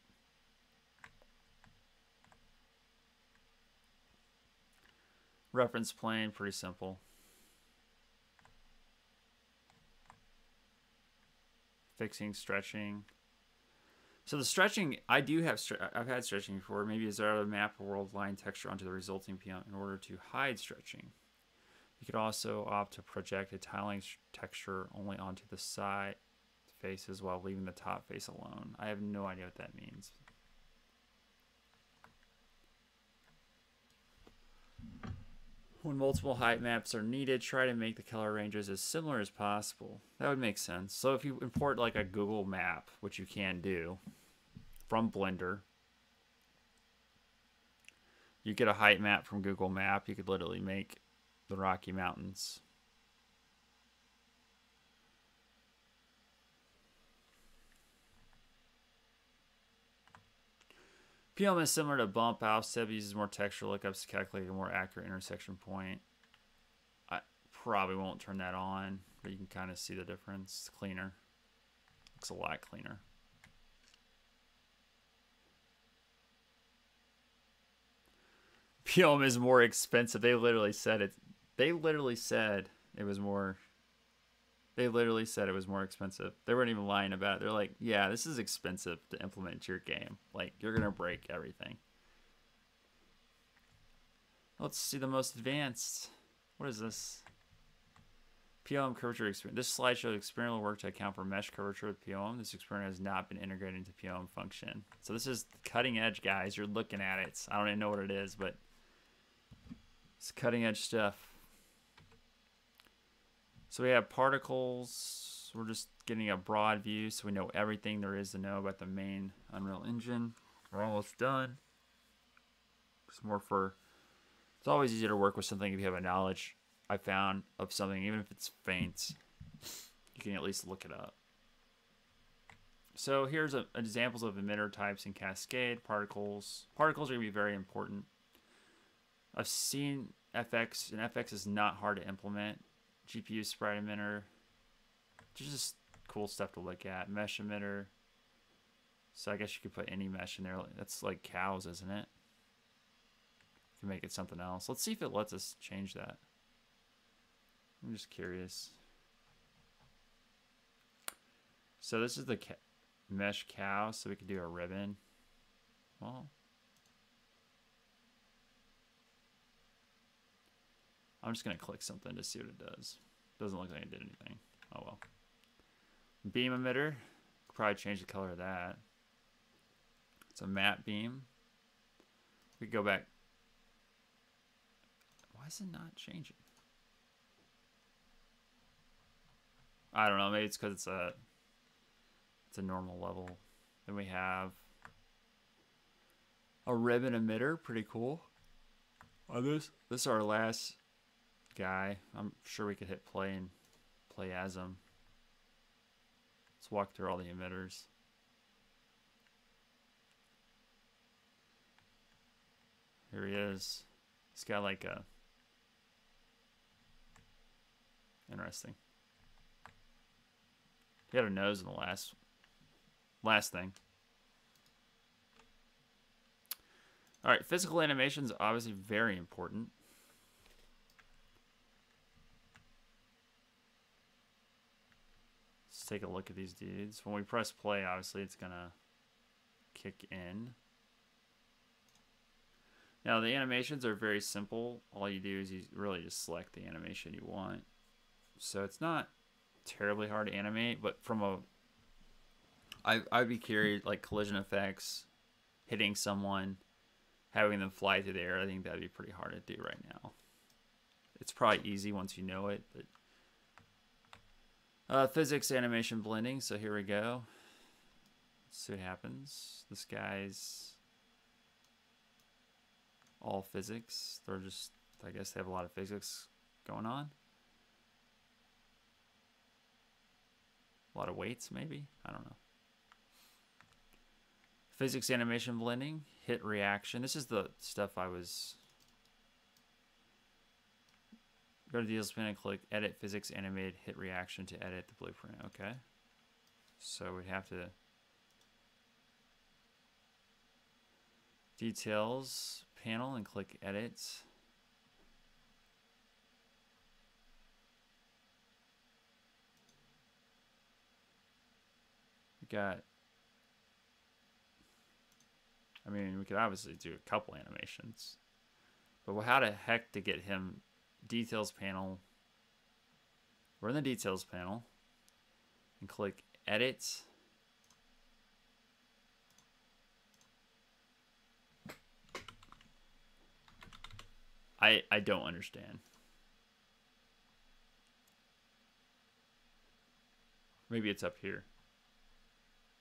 Reference plane, pretty simple. Fixing, stretching. So the stretching, I've had stretching before. Maybe is there a map or world line texture onto the resulting PDO in order to hide stretching. You could also opt to project a tiling texture only onto the side faces while leaving the top face alone. I have no idea what that means. When multiple height maps are needed, try to make the color ranges as similar as possible. That would make sense. So if you import like a Google map, which you can do from Blender, you get a height map from Google map. You could literally make the Rocky Mountains. PDO is similar to bump. Offset uses more texture lookups to calculate a more accurate intersection point. I probably won't turn that on, but you can kind of see the difference. It's cleaner. Looks a lot cleaner. PDO is more expensive. They literally said it. They literally said it was more. They literally said it was more expensive. They weren't even lying about it. They're like, yeah, this is expensive to implement into your game. Like, you're going to break everything. Let's see the most advanced. What is this? PDO curvature experiment. This slide shows experimental work to account for mesh curvature with PDO. This experiment has not been integrated into PDO function. So this is cutting edge, guys. You're looking at it. I don't even know what it is, but it's cutting edge stuff. So we have particles. We're just getting a broad view so we know everything there is to know about the main Unreal Engine. We're almost done. It's more for, it's always easier to work with something if you have a knowledge, I found, of something, even if it's faint. You can at least look it up. So here's examples of emitter types in Cascade, particles. Particles are gonna be very important. I've seen FX, and FX is not hard to implement. GPU sprite emitter, just cool stuff to look at. Mesh emitter, so I guess you could put any mesh in there. That's like cows, isn't it? You can make it something else. Let's see if it lets us change that. I'm just curious. So this is the mesh cow, so we could do a ribbon. Well, I'm just going to click something to see what it does. Doesn't look like it did anything. Oh well. Beam emitter. Could probably change the color of that. It's a matte beam. We could go back. Why is it not changing? I don't know. Maybe it's because it's a normal level. Then we have a ribbon emitter. Pretty cool. Oh, this is our last guy. I'm sure we could hit play and play as him. Let's walk through all the emitters. Here he is. He's got like a... Interesting. He had a nose in the last thing. All right, physical animation is obviously very important. Take a look at these dudes. When we press play, obviously it's gonna kick in. Now the animations are very simple. All you do is you really just select the animation you want. So it's not terribly hard to animate, but from a, I'd be curious, like collision effects, hitting someone, having them fly through the air. I think that'd be pretty hard to do right now. It's probably easy once you know it, but physics animation blending, so here we go. Let's see what happens. This guy's all physics. They're just, I guess they have a lot of physics going on. A lot of weights, maybe? I don't know. Physics animation blending, hit reaction. This is the stuff I was... Go to the deals bin and click edit physics animated, hit reaction to edit the blueprint. Okay. So we'd have to... Details panel and click edit. We got... I mean, we could obviously do a couple animations. But how the heck to get him... Details panel. We're in the details panel and click edit. I don't understand. Maybe it's up here.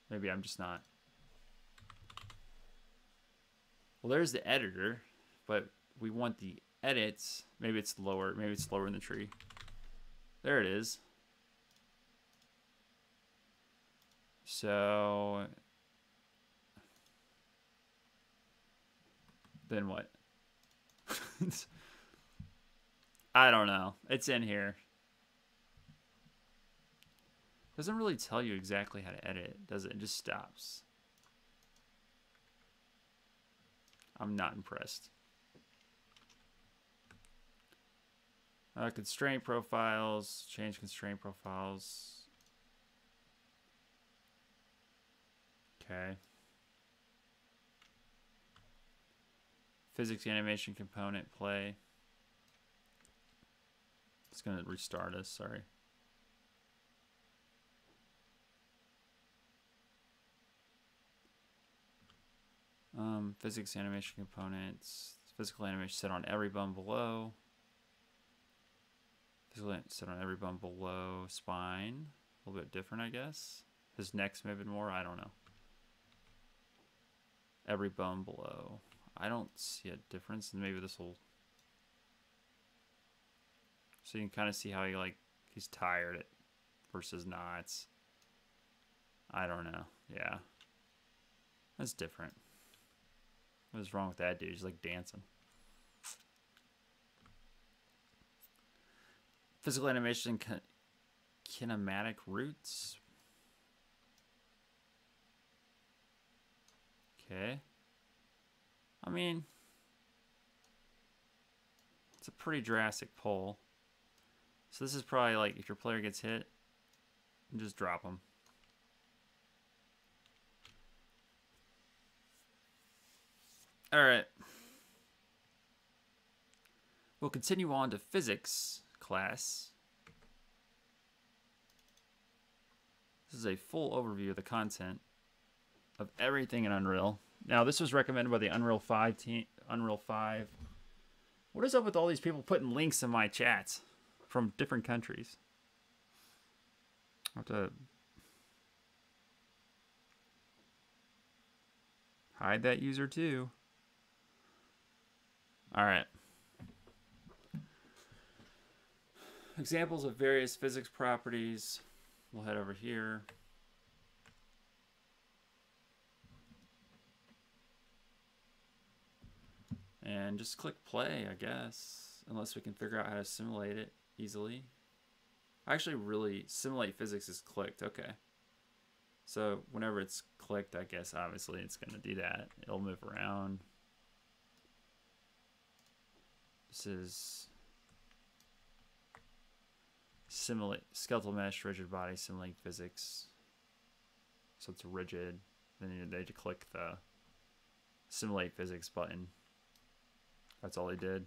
Maybe I'm just not. Well, there's the editor, but we want the edits. Maybe it's lower in the tree. There it is. So then what? I don't know. It's in here. Doesn't really tell you exactly how to edit, does it? It just stops. I'm not impressed. Constraint profiles, change constraint profiles. Okay. Physics animation component play. It's going to restart us, sorry. Physics animation components. Physical animation set on every button below. Set on every bone below spine. A little bit different, I guess. His neck's moving more. I don't know. Every bone below. I don't see a difference. And maybe this will... So you can kind of see how he, like, he's tired versus not. I don't know. Yeah. That's different. What's wrong with that dude? He's, like, dancing. Physical animation kinematic roots. Okay. I mean, it's a pretty drastic pull. So this is probably like if your player gets hit, just drop them. All right. We'll continue on to physics class. This is a full overview of the content of everything in Unreal. Now, this was recommended by the Unreal 5 team. Unreal 5. What is up with all these people putting links in my chats from different countries? I have to hide that user too. All right. Examples of various physics properties. We'll head over here. And just click play, I guess. Unless we can figure out how to simulate it easily. Actually, really, simulate physics is clicked. Okay. So whenever it's clicked, I guess, obviously, it's going to do that. It'll move around. This is... Simulate skeletal mesh, rigid body, simulating physics. So it's rigid. Then they had to click the simulate physics button. That's all they did.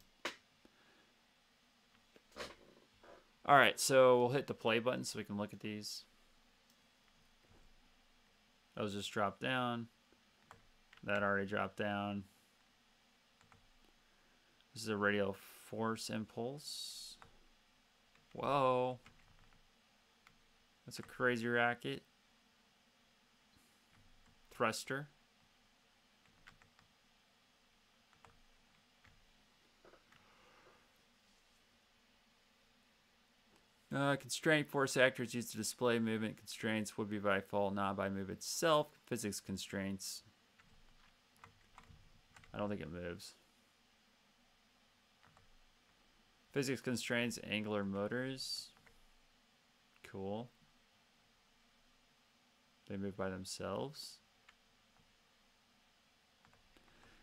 All right, so we'll hit the play button so we can look at these. Those just dropped down. That already dropped down. This is a radial force impulse. Whoa. That's a crazy racket. Thruster. Constraint force actors used to display movement constraints would be by fall, not by move itself. Physics constraints. I don't think it moves. Physics constraints, angular motors. Cool. They move by themselves.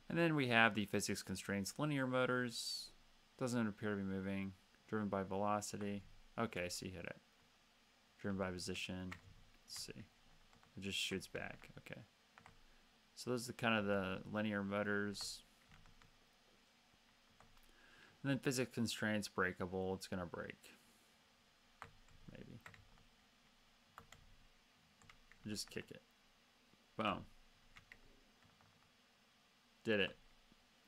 And then we have the physics constraints, linear motors. Doesn't appear to be moving. Driven by velocity. Okay, so you hit it. Driven by position. Let's see. It just shoots back. Okay. So those are kind of the linear motors. And then physics constraints, breakable. It's going to break. Maybe. Just kick it. Boom. Did it.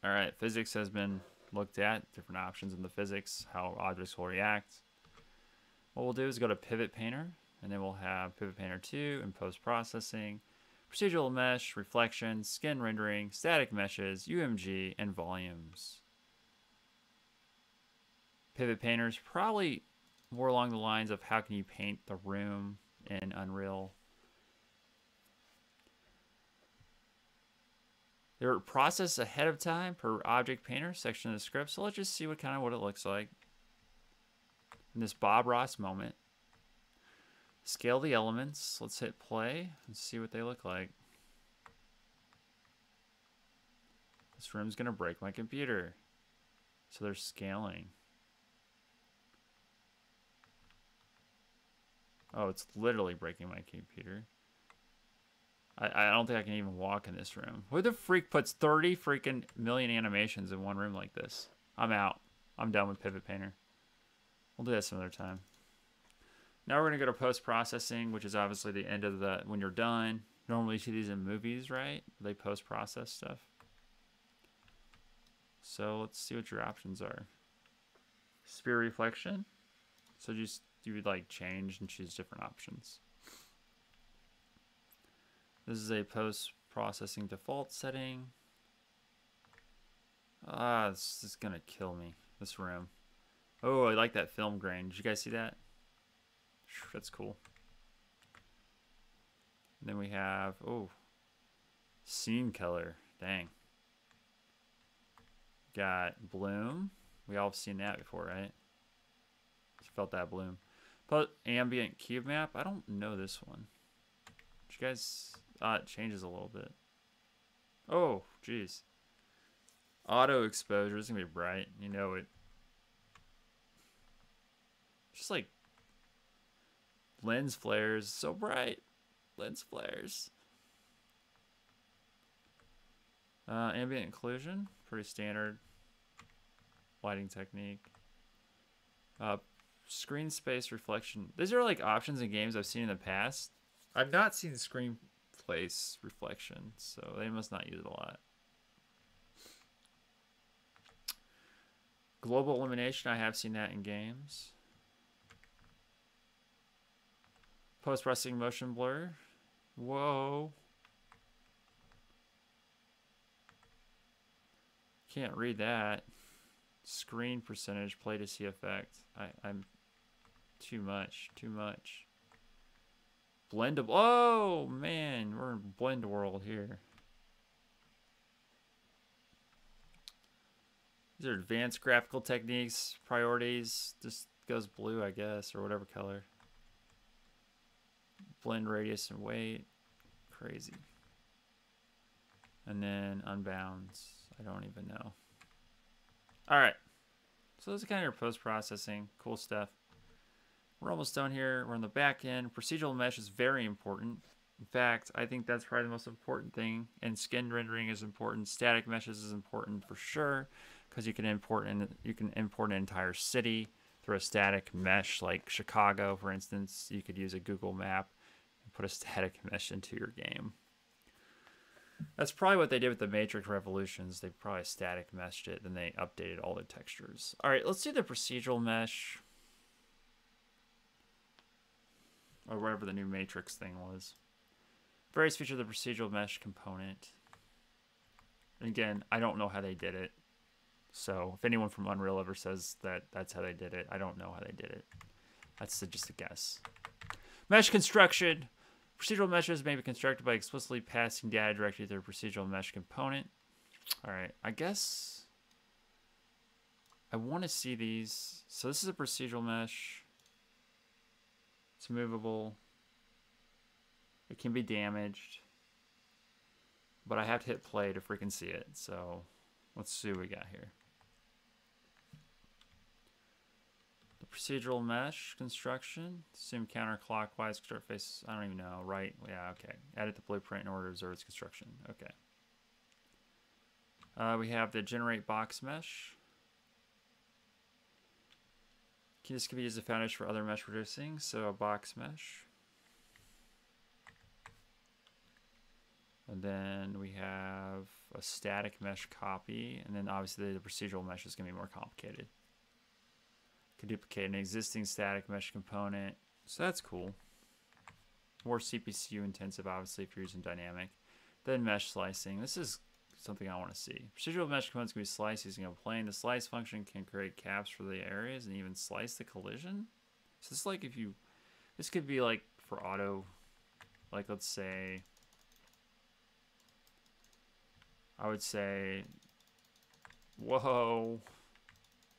All right. Physics has been looked at. Different options in the physics, how objects will react. What we'll do is go to Pivot Painter, and then we'll have Pivot Painter 2 and post-processing, procedural mesh, reflection, skin rendering, static meshes, UMG, and volumes. Pivot Painter is probably more along the lines of how can you paint the room in Unreal. They're processed ahead of time per object painter section of the script. So let's just see what kind of what it looks like. In this Bob Ross moment, scale the elements. Let's hit play and see what they look like. This room's gonna break my computer. So they're scaling. Oh, it's literally breaking my computer. I don't think I can even walk in this room. Who the freak puts 30 freaking million animations in one room like this? I'm out. I'm done with Pivot Painter. We'll do that some other time. Now we're going to go to post-processing, which is obviously the end of the, when you're done. Normally you see these in movies, right? They post-process stuff. So let's see what your options are. Sphere reflection. So just, you would like change and choose different options. This is a post-processing default setting. Ah, this is gonna kill me, this room. Oh, I like that film grain. Did you guys see that? That's cool. And then we have, oh, scene color, dang. Got bloom. We all have seen that before, right? Just felt that bloom. But ambient cube map, I don't know this one. Did you guys, it changes a little bit. Oh, jeez. Auto exposure. It's going to be bright. You know it. Just like lens flares. So bright. Lens flares. Ambient occlusion. Pretty standard lighting technique. Screen space reflection. These are like options in games I've seen in the past. I've not seen screen place reflection, so they must not use it a lot. Global illumination, I have seen that in games. Post-processing motion blur. Whoa. Can't read that. Screen percentage, play to see effect. I'm too much. Blendable. Oh, man. We're in blend world here. These are advanced graphical techniques, priorities. Just goes blue, I guess, or whatever color. Blend radius and weight. Crazy. And then unbounds. I don't even know. All right. So those are kind of your post-processing. Cool stuff. We're almost done here. We're on the back end. Procedural mesh is very important. In fact, I think that's probably the most important thing. And skin rendering is important. Static meshes is important for sure because you can import an entire city through a static mesh, like Chicago, for instance. You could use a Google map and put a static mesh into your game. That's probably what they did with the Matrix Revolutions. They probably static meshed it, then they updated all the textures. All right, let's do the procedural mesh. Or whatever the new Matrix thing was. Various features of the procedural mesh component. And again, I don't know how they did it. So if anyone from Unreal ever says that that's how they did it, I don't know how they did it. That's just a guess. Mesh construction. Procedural meshes may be constructed by explicitly passing data directly through a procedural mesh component. All right, I guess I want to see these. So this is a procedural mesh. It's movable. It can be damaged. But I have to hit play to freaking see it. So let's see what we got here. The procedural mesh construction. Zoom counterclockwise, construct face. I don't even know. Right? Yeah, okay. Edit the blueprint in order to observe its construction. Okay. We have the generate box mesh. This could be used as a foundation for other mesh reducing. So a box mesh. And then we have a static mesh copy. And then obviously the procedural mesh is going to be more complicated. Could duplicate an existing static mesh component. So that's cool. More CPU intensive, obviously, if you're using dynamic. Then mesh slicing. This is something I want to see. Procedural mesh components can be sliced using a plane. The slice function can create caps for the areas and even slice the collision. So this is like if you... This could be like for auto... Like let's say... I would say, whoa,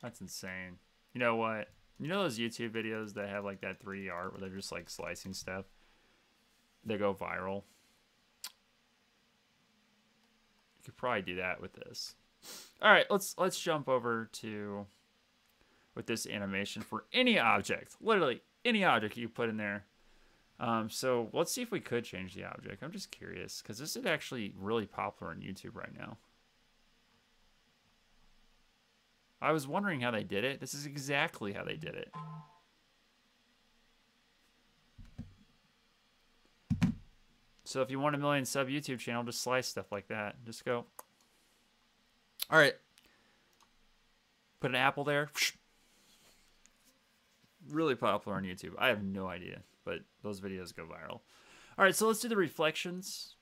that's insane. You know what? You know those YouTube videos that have like that 3D art where they're just like slicing stuff? They go viral. You could probably do that with this. All right, let's jump over to, with this animation for any object, literally any object you put in there. So let's see if we could change the object. I'm just curious because this is actually really popular on YouTube right now. I was wondering how they did it. This is exactly how they did it. So if you want a 1,000,000 sub YouTube channel, just slice stuff like that. Just go. All right. Put an apple there. Really popular on YouTube. I have no idea. But those videos go viral. All right, so let's do the reflections.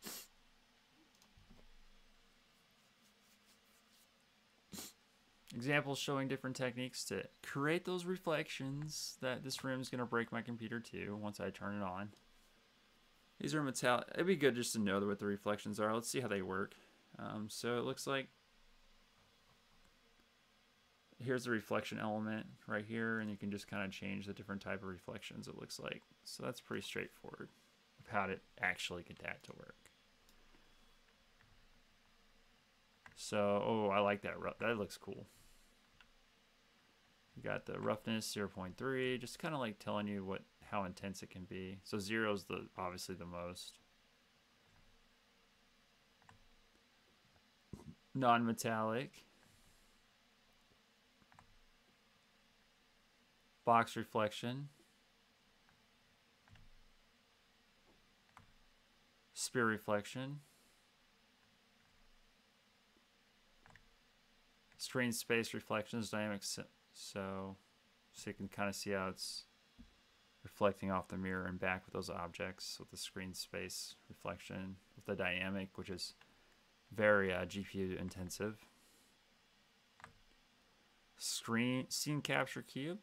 Examples showing different techniques to create those reflections that this room is going to break my computer too once I turn it on. These are metallic. It'd be good just to know what the reflections are. Let's see how they work. So it looks like here's the reflection element right here, and you can just kind of change the different type of reflections it looks like. So that's pretty straightforward of how to actually get that to work. So, oh, I like that. That looks cool. You got the roughness 0.3, just kind of like telling you what how intense it can be. So zero is the obviously the most. Non-metallic. Box reflection, sphere reflection, screen space reflections, dynamic. So you can kind of see how it's reflecting off the mirror and back with those objects with the screen space reflection, with the dynamic, which is very GPU intensive. Scene capture cube.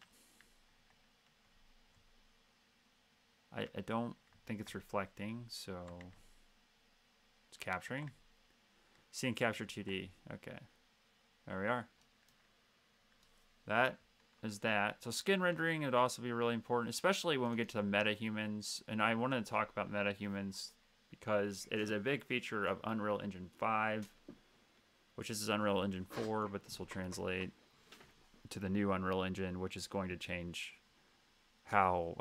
I don't think it's reflecting, so it's capturing. Scene capture 2D. Okay. There we are. That is that. So skin rendering would also be really important, especially when we get to the MetaHumans. And I wanted to talk about MetaHumans because it is a big feature of Unreal Engine 5, which is Unreal Engine 4, but this will translate to the new Unreal Engine, which is going to change how...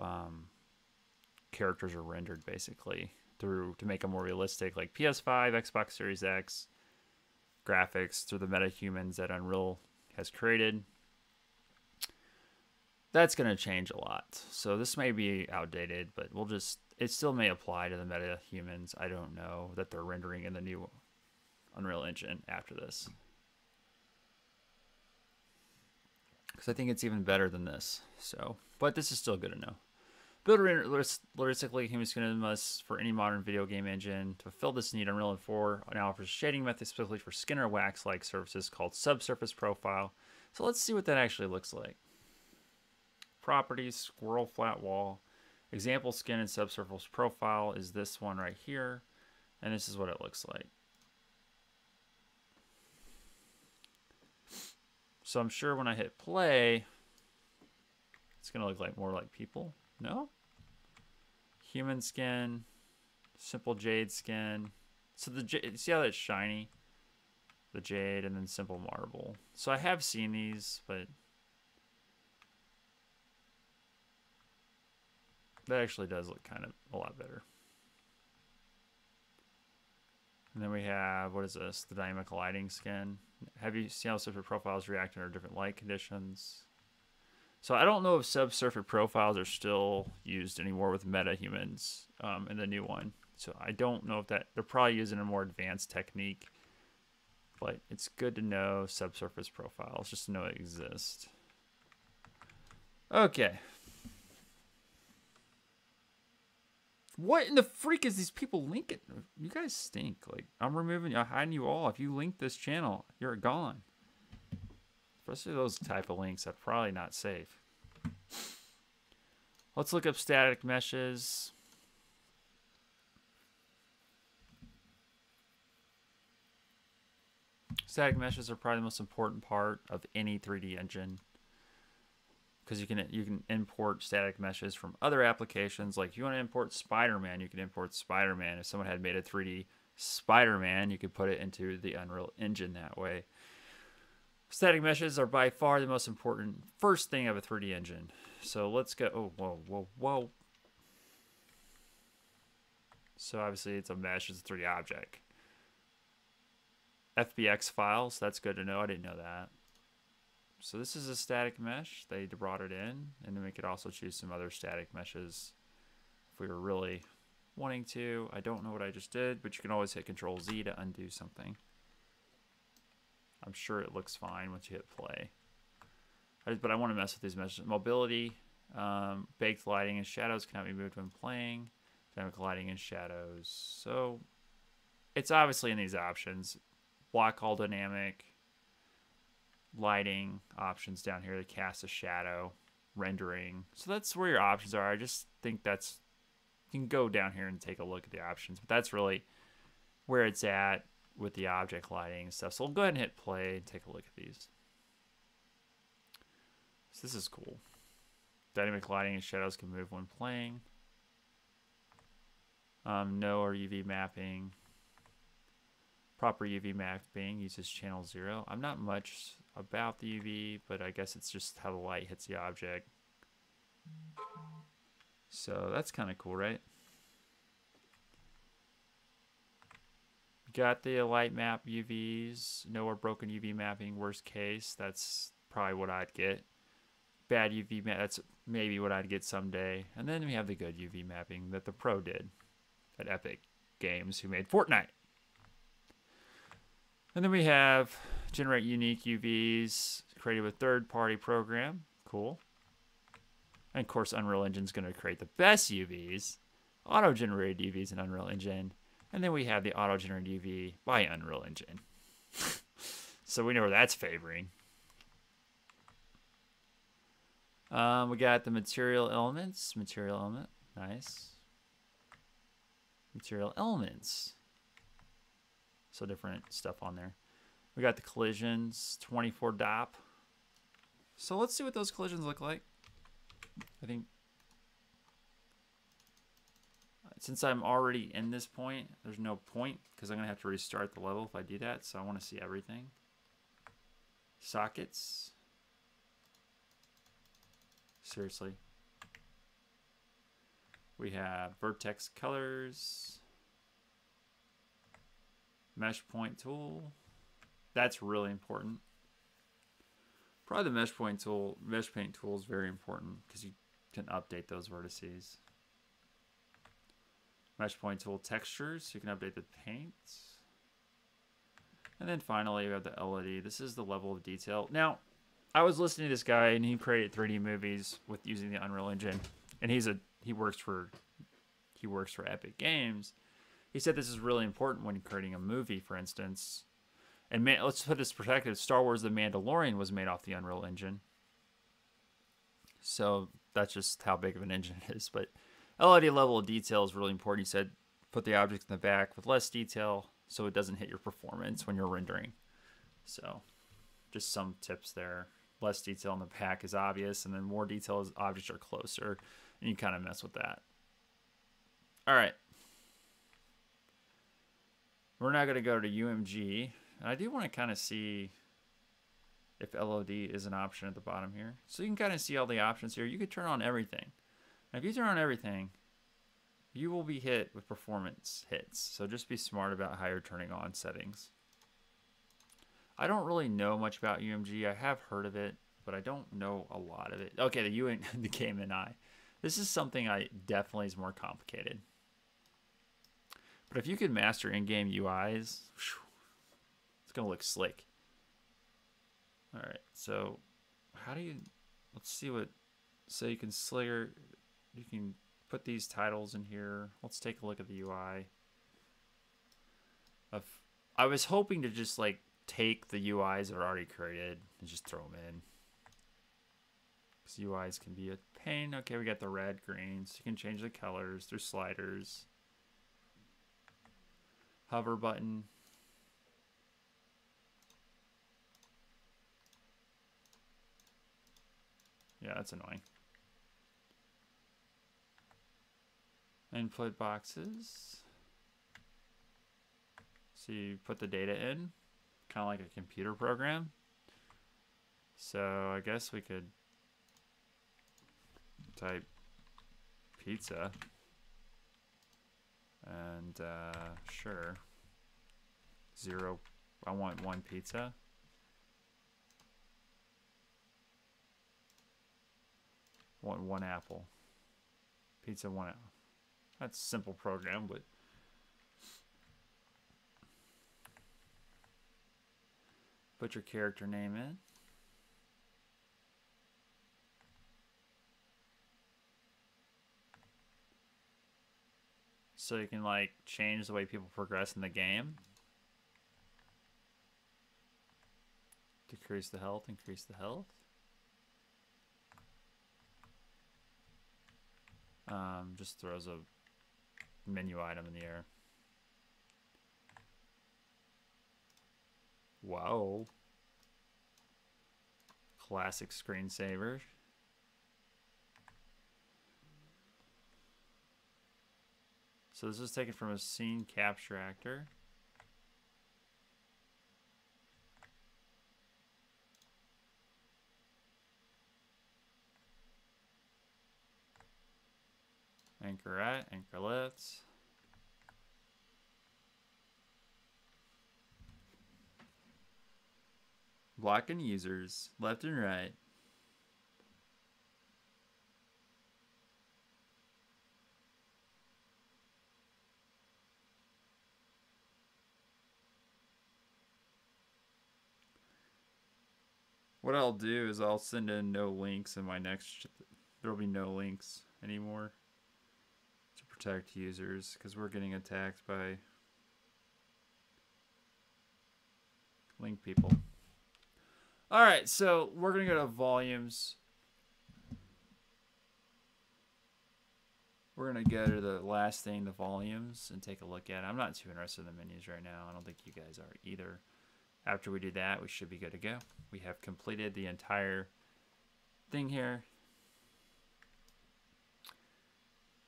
characters are rendered basically through to make them more realistic, like PS5, Xbox Series X graphics through the MetaHumans that Unreal has created. That's going to change a lot. So this may be outdated, but we'll just, it still may apply to the MetaHumans. I don't know that they're rendering in the new Unreal Engine after this. Because I think it's even better than this. So, but this is still good to know. Build realistically human skin must for any modern video game engine. To fulfill this need, Unreal Engine 4 now offers shading methods specifically for skin or wax-like surfaces called subsurface profile. So let's see what that actually looks like. Properties, squirrel flat wall. Example skin and subsurface profile is this one right here. And this is what it looks like. So I'm sure when I hit play, it's going to look like more like people. No? Human skin, simple jade skin. So the jade, see how that's shiny? The jade and then simple marble. So I have seen these, but that actually does look kind of a lot better. And then we have, what is this? The dynamic lighting skin. Have you seen how subsurface profiles react under different light conditions? So I don't know if subsurface profiles are still used anymore with MetaHumans in the new one. So I don't know if that, they're probably using a more advanced technique, but it's good to know subsurface profiles, just to know it exists. Okay. What in the freak is these people linking? You guys stink. Like, I'm removing, I'm hiding you all. If you link this channel, you're gone. Especially those type of links, that's probably not safe. Let's look up static meshes. Static meshes are probably the most important part of any 3D engine, because you can import static meshes from other applications. Like if you want to import Spider-Man, you can import Spider-Man. If someone had made a 3D Spider-Man, you could put it into the Unreal Engine that way. Static meshes are by far the most important first thing of a 3D engine. So let's go, oh, whoa, whoa, whoa. So obviously it's a mesh, it's a 3D object. FBX files, that's good to know, I didn't know that. So this is a static mesh. They brought it in, and then we could also choose some other static meshes if we were really wanting to. I don't know what I just did, but you can always hit Control Z to undo something. I'm sure it looks fine once you hit play. But I want to mess with these meshes. Mobility, baked lighting and shadows cannot be moved when playing. Dynamic lighting and shadows. So it's obviously in these options. Block all dynamic lighting options down here to cast a shadow, rendering. So that's where your options are. I just think that's, you can go down here and take a look at the options, but that's really where it's at with the object lighting and stuff. So we'll go ahead and hit play and take a look at these. So this is cool. Dynamic lighting and shadows can move when playing. No or UV mapping. Proper UV mapping uses channel 0. I'm not much about the UV, but I guess it's just how the light hits the object. So that's kind of cool, right? Got the light map UVs, no or broken UV mapping, worst case. That's probably what I'd get. Bad UV map, that's maybe what I'd get someday. And then we have the good UV mapping that the pro did at Epic Games, who made Fortnite. And then we have generate unique UVs created with third-party program. Cool. And of course, Unreal Engine is going to create the best UVs, auto-generated UVs in Unreal Engine. And then we have the auto-generated UV by Unreal Engine. So we know where that's favoring. We got the material elements. Material element. Nice. Material elements. So different stuff on there. We got the collisions, 24 DOP. So let's see what those collisions look like. I think since I'm already in this point, there's no point because I'm gonna have to restart the level if I do that. So I want to see everything. Sockets. Seriously. We have vertex colors. Mesh point tool, that's really important. Probably the mesh paint tool is very important because you can update those vertices. Mesh point tool textures, so you can update the paints. And then finally, we have the LED. This is the level of detail. Now, I was listening to this guy and he created 3D movies with using the Unreal Engine, and he works for Epic Games. He said this is really important when creating a movie, for instance. And man, let's put this perspective. Star Wars The Mandalorian was made off the Unreal Engine. So that's just how big of an engine it is. But LED level of detail is really important. He said put the object in the back with less detail so it doesn't hit your performance when you're rendering. So just some tips there. Less detail in the pack is obvious, and then more detail as objects are closer, and you kind of mess with that. All right. We're now going to go to UMG. And I do want to kind of see if LOD is an option at the bottom here. So you can kind of see all the options here. You could turn on everything. Now, if you turn on everything, you will be hit with performance hits. So just be smart about how you're turning on settings. I don't really know much about UMG. I have heard of it, but I don't know a lot of it. Okay, the game and I. This is something I definitely is more complicated. But if you could master in-game UIs, whew, it's gonna look slick. All right, so how do you? Let's see what. So you can slicker. You can put these titles in here. Let's take a look at the UI. I was hoping to just like. Take the UIs that are already created and just throw them in. Because UIs can be a pain. Okay, we got the red, greens. You can change the colors through sliders. Hover button. Yeah, that's annoying. Input boxes. So you put the data in. Kind of like a computer program. So I guess we could type pizza and sure, zero, I want one pizza. I want one apple. Pizza, one apple. That's a simple program, but put your character name in. So you can like change the way people progress in the game. Decrease the health, increase the health. Just throws a menu item in the air. Wow. Classic screensaver. So this is taken from a scene capture actor. Anchor at, anchor left. Blocking users, left and right. What I'll do is I'll send in no links in my next, there'll be no links anymore to protect users because we're getting attacked by link people. All right, so we're going to go to volumes. We're going to go to the last thing, the volumes, and take a look at it. I'm not too interested in the menus right now. I don't think you guys are either. After we do that, we should be good to go. We have completed the entire thing here.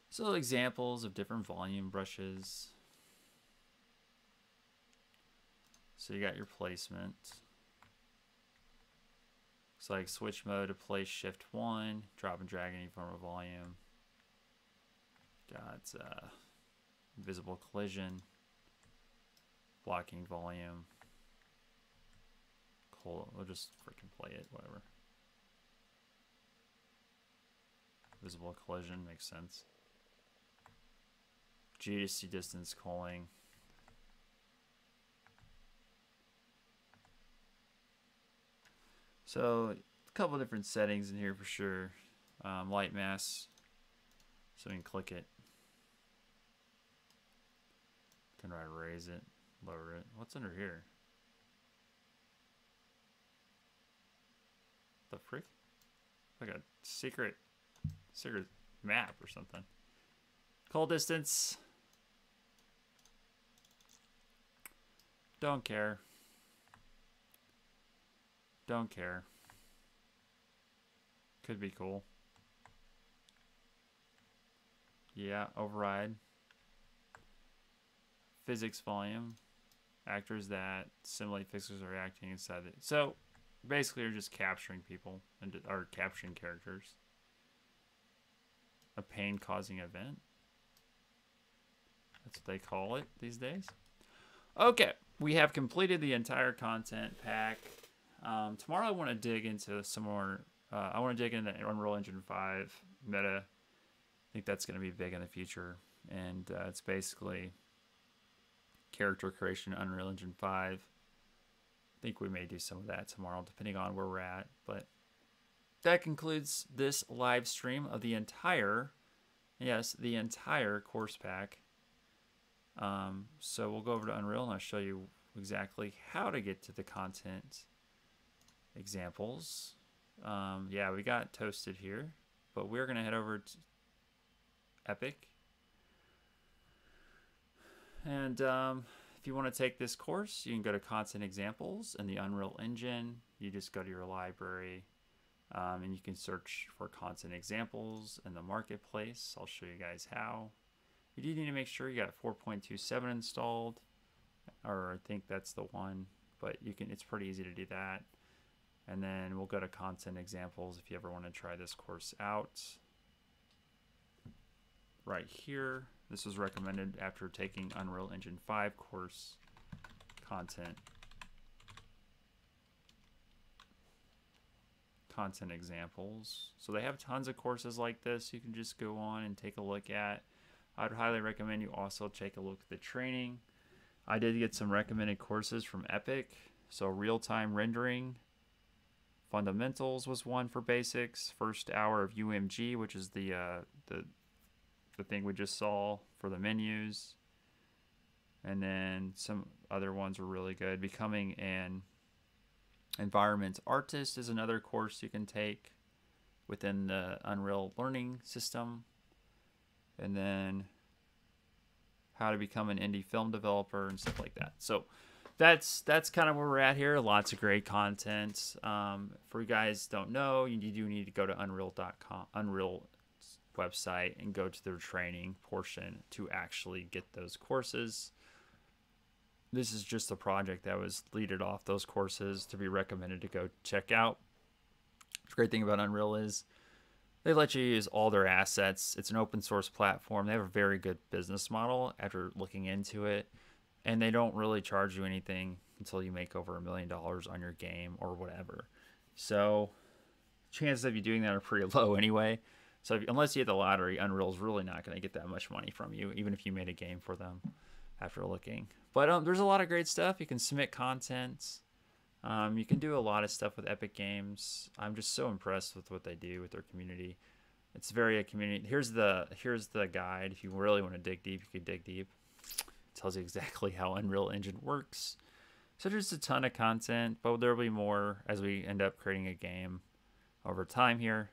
So examples of different volume brushes. So you got your placement. So like switch mode to place shift 1, drop and drag any form of volume. Got invisible collision, blocking volume. Cool, we'll just freaking play it, whatever. Visible collision makes sense. GDC distance calling. So a couple of different settings in here for sure. Light mass, so we can click it. Can I raise it, lower it? What's under here? The freak? Like a secret map or something. Call distance. Don't care. Don't care. Could be cool. Yeah, override. Physics volume. Actors that simulate physics are acting inside it. So basically you're just capturing people and or capturing characters. A pain causing event. That's what they call it these days. Okay, we have completed the entire content pack. Tomorrow I want to dig into some more. I want to dig into Unreal Engine 5 meta. I think that's going to be big in the future. And it's basically character creation in Unreal Engine 5. I think we may do some of that tomorrow, depending on where we're at. But that concludes this live stream of the entire, yes, the entire course pack. So we'll go over to Unreal and I'll show you exactly how to get to the content examples. Yeah, we got toasted here, but we're going to head over to Epic. And if you want to take this course, you can go to Content Examples in the Unreal Engine. You just go to your library and you can search for Content Examples in the marketplace. I'll show you guys how. You do need to make sure you got 4.27 installed, or I think that's the one, but you can, it's pretty easy to do that. And then we'll go to Content Examples if you ever want to try this course out. Right here, this was recommended after taking Unreal Engine 5 course content examples. So they have tons of courses like this. You can just go on and take a look at. I'd highly recommend you also take a look at the training. I did get some recommended courses from Epic. So real-time rendering, fundamentals was one for basics. First hour of UMG, which is the thing we just saw for the menus. And then some other ones were really good. Becoming an environment artist is another course you can take within the Unreal learning system. And then how to become an indie film developer and stuff like that. So that's kind of where we're at here. Lots of great content. For you guys don't know, you do need to go to unreal.com, Unreal website, and go to their training portion to actually get those courses. This is just a project that was leaded off those courses to be recommended to go check out. The great thing about Unreal is they let you use all their assets. It's an open source platform. They have a very good business model after looking into it. And they don't really charge you anything until you make over $1 million on your game or whatever. So chances of you doing that are pretty low anyway. So if, unless you hit the lottery, Unreal's really not going to get that much money from you, even if you made a game for them after looking. But there's a lot of great stuff. You can submit content. You can do a lot of stuff with Epic Games. I'm just so impressed with what they do with their community. It's very a community. Here's the guide. If you really want to dig deep, you can dig deep. It tells you exactly how Unreal Engine works. So there's a ton of content, but there will be more as we end up creating a game over time here.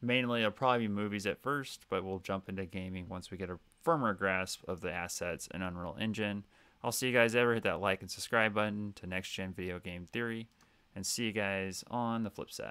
Mainly, it'll probably be movies at first, but we'll jump into gaming once we get a firmer grasp of the assets in Unreal Engine. I'll see you guys ever. Hit that like and subscribe button to Next Gen Video Game Theory, and see you guys on the flip side.